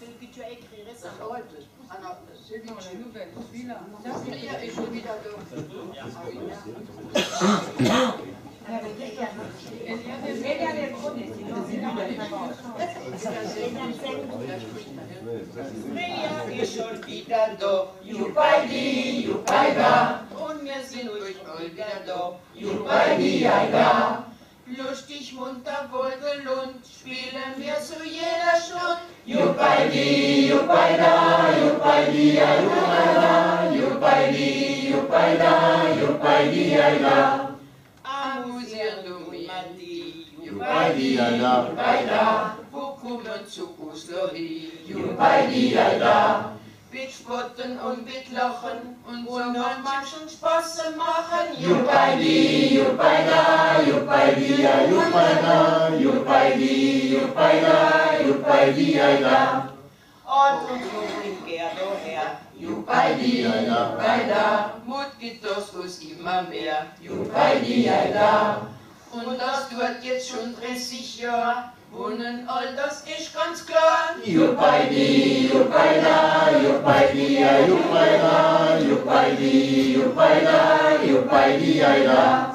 Feel free to Lustig, munter, wohlgelohnt, spielen wir zu jeder Stund. Juppaldi, Juppalda, Juppaldi, Juppalda, Juppaldi, Juppalda, Juppaldi, Juppalda. Amüsando-me a ti, Juppaldi, Juppalda. Willkommen zu Kuslohi, Juppaldi, Juppalda. Mit Spotten und mit Lachen und so manchen Spaß machen. Juppaldi, Juppalda, Juppaldi, Juppalda, Juppaldi, Juppalda, Juppaldi, Juppalda. Ordnung und Gerdo her. Juppaldi, Juppalda. Mut gibt das uns immer mehr. Juppaldi, Juppalda. Und das tut jetzt schon 30 Jahre. Wohnen all das ist ganz klar. Juppaldi, Juppalda, Juppaldi, Juppalda, Juppaldi, Juppalda, Juppaldi, Juppalda.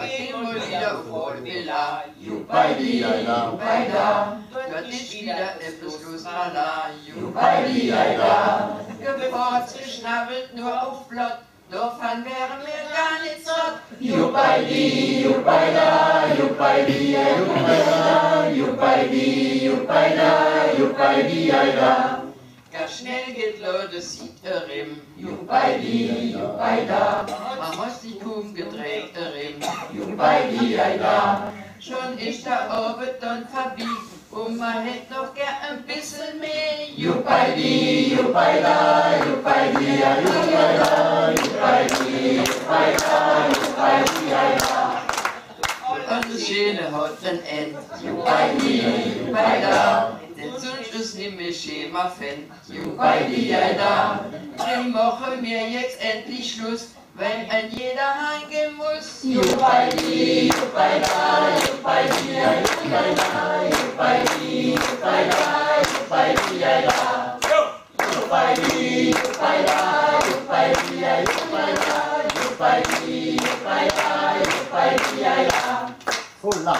Geh mal wieder vor, Villa, Juppaldi, Juppalda. Dort ist wieder etwas los, Mala, Juppaldi, Juppalda. Geburtstag schnabelt nur auf Blott. Doch dann wären wir gar nicht satt. Juppaldi, Juppalda, Juppaldi, Juppalda, Juppaldi, Juppalda, Juppaldi, Juppalda. Ganz schnell geht Leute Sieterim. Juppaldi, Juppalda. Mahostikum Geträgterim. Juppaldi, Juppalda. Schon ist der Orbit dann verbiegt. Und man hätte noch gern ein bisschen mehr. Juppaldi, Juppalda, Juppaldi, Juppalda, Juppaldi, Juppalda, Juppaldi, Juppalda. Unsere Schöne hat ein Ende. Juppaldi, Juppalda. Denn sonst ist nicht mehr Schema Fan. Juppaldi, Juppalda. Dann machen wir jetzt endlich Schluss. Wenn ein jeder heimgehen muss. Juppaldi, Juppalda, Juppaldi, Juppalda, Juppaldi, Juppalda, Juppaldi, Juppalda. Juppaldi, Juppalda, Juppaldi, Juppalda, Juppaldi, Juppalda, Juppaldi, Juppalda. Hola.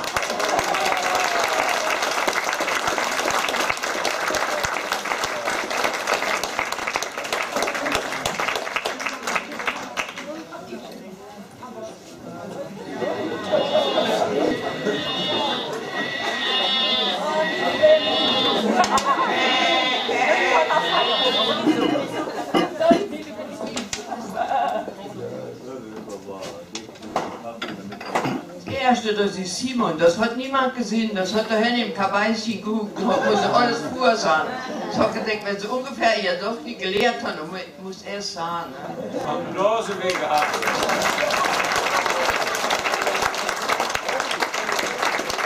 Das ist Simon, das hat niemand gesehen, das hat der Henning im Kabaisi geguckt, wo sie alles pur sahen. Ich habe gedacht, wenn sie ungefähr ihr doch nicht gelehrt haben, muss er es sagen. Haben bloß einen Weg gehabt.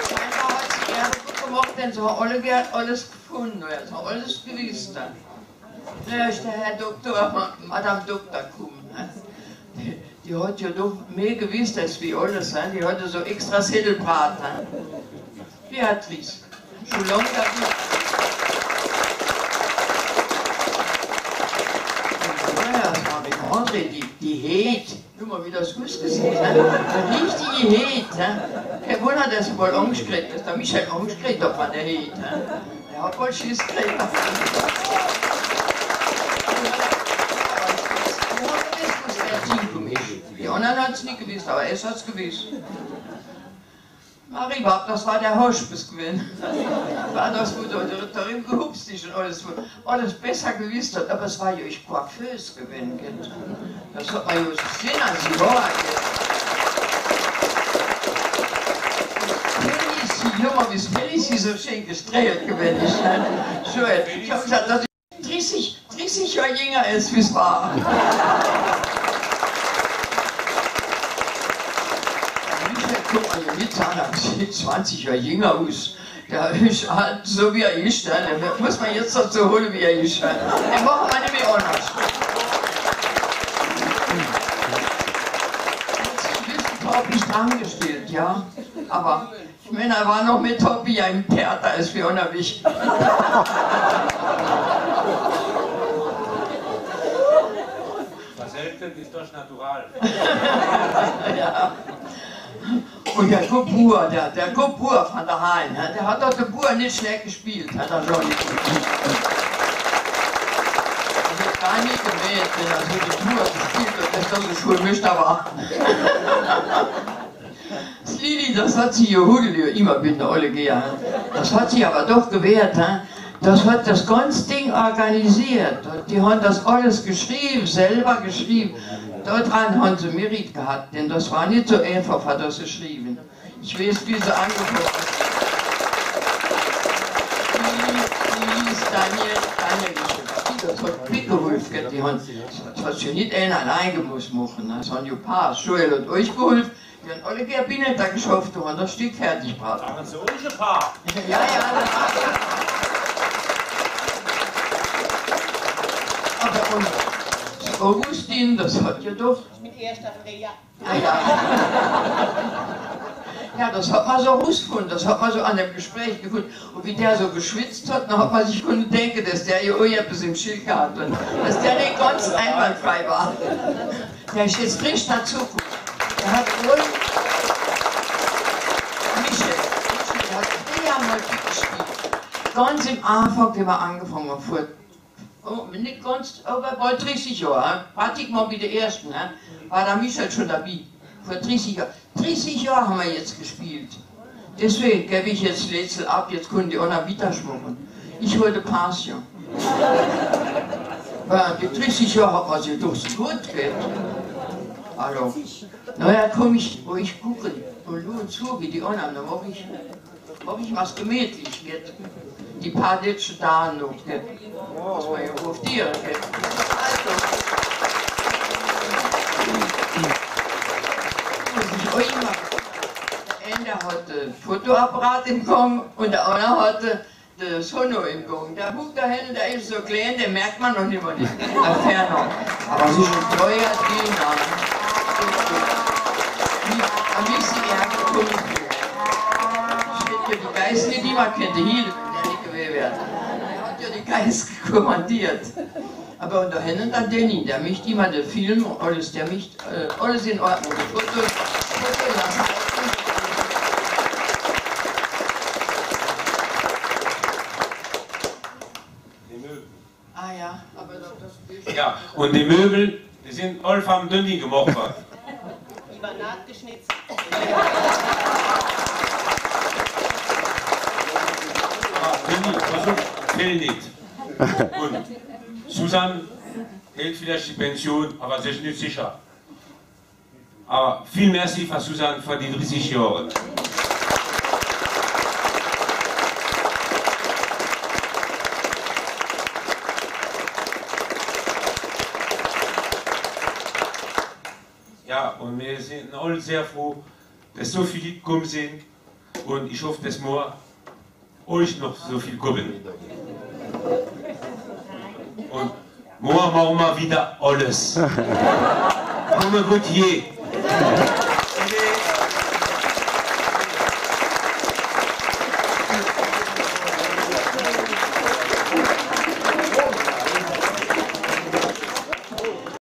Scheinbar hat sie gerne gut gemacht, denn sie hat alles gefunden, sie hat alles gewusst. Da ist der Herr Doktor, Madame Doktor gekommen. Die hat ja doch mehr gewusst als wir alles, die hatte so extra Seddelbrat. Beatrice, schon lange dafür. Ja, das war mit André, die Hät. Nur mal, wie das gut gesehen hat. Die richtige Hät. Kein Wunder, dass er mal Angst kriegt, dass der Michel Angst kriegt davon, der Hät. Er hat mal Schiss gekriegt. Die anderen hat es nicht gewusst, aber es hat es gewusst. Maribab, das war der Hospis-Gewinn. Das war das, wo der darin gehupst ist und alles besser gewusst hat, aber es war ja ich Coiffeuse gewesen. Das hat man ja gesehen, als sie war. Félicie, Junge, bis Félicie so schön gestrahlt gewesen ist. Schön. Ich habe gesagt, dass ich 30 Jahre jünger ist, wie es war. Mit seiner 20 Jahre jünger aus. Der ist halt so wie er ist. Der muss man jetzt dazu holen, wie er ist. Den machen wir nämlich anders. Jetzt habe ich angestellt, ja. Aber ich meine, er war noch mit Tobi im Theater, als wir unterwegs. Mitteln ist das natural. Ja. Und der Kobur, der Kobur von der Rhein, der hat aus dem Bur nicht schlecht gespielt, hat er schon gespielt. Das ist gar nicht gewählt, wenn er so die Tour gespielt und das dann so schulmischt war. Slili, das hat sie Jehudel immer mit der Olle Gea. Das hat sie aber doch gewährt. Das hat das ganze Ding organisiert. Die haben das alles geschrieben, selber geschrieben. Daran haben sie Merit gehabt, denn das war nicht so einfach, hat das geschrieben. Ich weiß, wie sie angefangen haben. Die hieß Daniel geschrieben. Das hat mitgeholfen. Das hat sie nicht einer allein gemusst machen. Das haben die Paar, Joel und euch geholfen. Die haben alle Kabinen da geschafft und das Stück fertig gebracht. Das waren so unsere Paar. Ja, das war das. Und Augustine, das hat ja doch... Mit erster Frage, ja. Ah, ja. Ja, das hat man so rausgefunden, das hat man so an dem Gespräch gefunden. Und wie der so geschwitzt hat, dann hat man sich gefunden, denke, dass der hier irgendwas im Schild gehabt hat. Dass der nicht ganz einwandfrei war. Der ist jetzt frisch dazu. Der hat wohl... Michel hat sehr mal gespielt. Ganz im Anfang, den wir angefangen haben, vor... Oh, nicht ganz, aber bald 30 Jahre, praktisch mal bei der ersten, war der Michel schon dabei, vor 30 Jahren. 30 Jahre haben wir jetzt gespielt. Deswegen gebe ich jetzt Lätsel ab, jetzt können die auch noch wieder schwimmen. Ich wollte Passion. Weil die 30 Jahre hat man sich durchs Gut geht. Also, naja, komm ich, wo ich gucke, und du und zu, wie die anderen, dann mach ich was gemütlich wird. Die paar Dätsche da noch, muss man ja auf dir, gell? Also, ich immer, der eine hatte Fotoapparat im Gang und der andere hatte den Sono im Gang. Der Buch da hinten, der ist so klein, den merkt man noch nicht mal in der Ferne. Aber so ein treuer Diener. Am liebsten hergekommen. Ich hätte die Geistliche, die man kennt, hielt. Er hat ja die Geist kommandiert. Aber unter Händen an Danny, der mich immer den Film und alles, der mich alles in Ordnung gefunden. Ah ja, aber das ja, und die Möbel, die sind all vom Dünni gemacht worden. Die waren nachgeschnitzt. Will nicht. Und Susan hält vielleicht die Pension, aber sie ist nicht sicher. Aber viel Merci für Susan für die 30 Jahre. Ja, und wir sind alle sehr froh, dass so viele gekommen sind. Und ich hoffe, dass wir euch noch so viel kommen. Und morgen machen wir wieder alles. Komme gut je.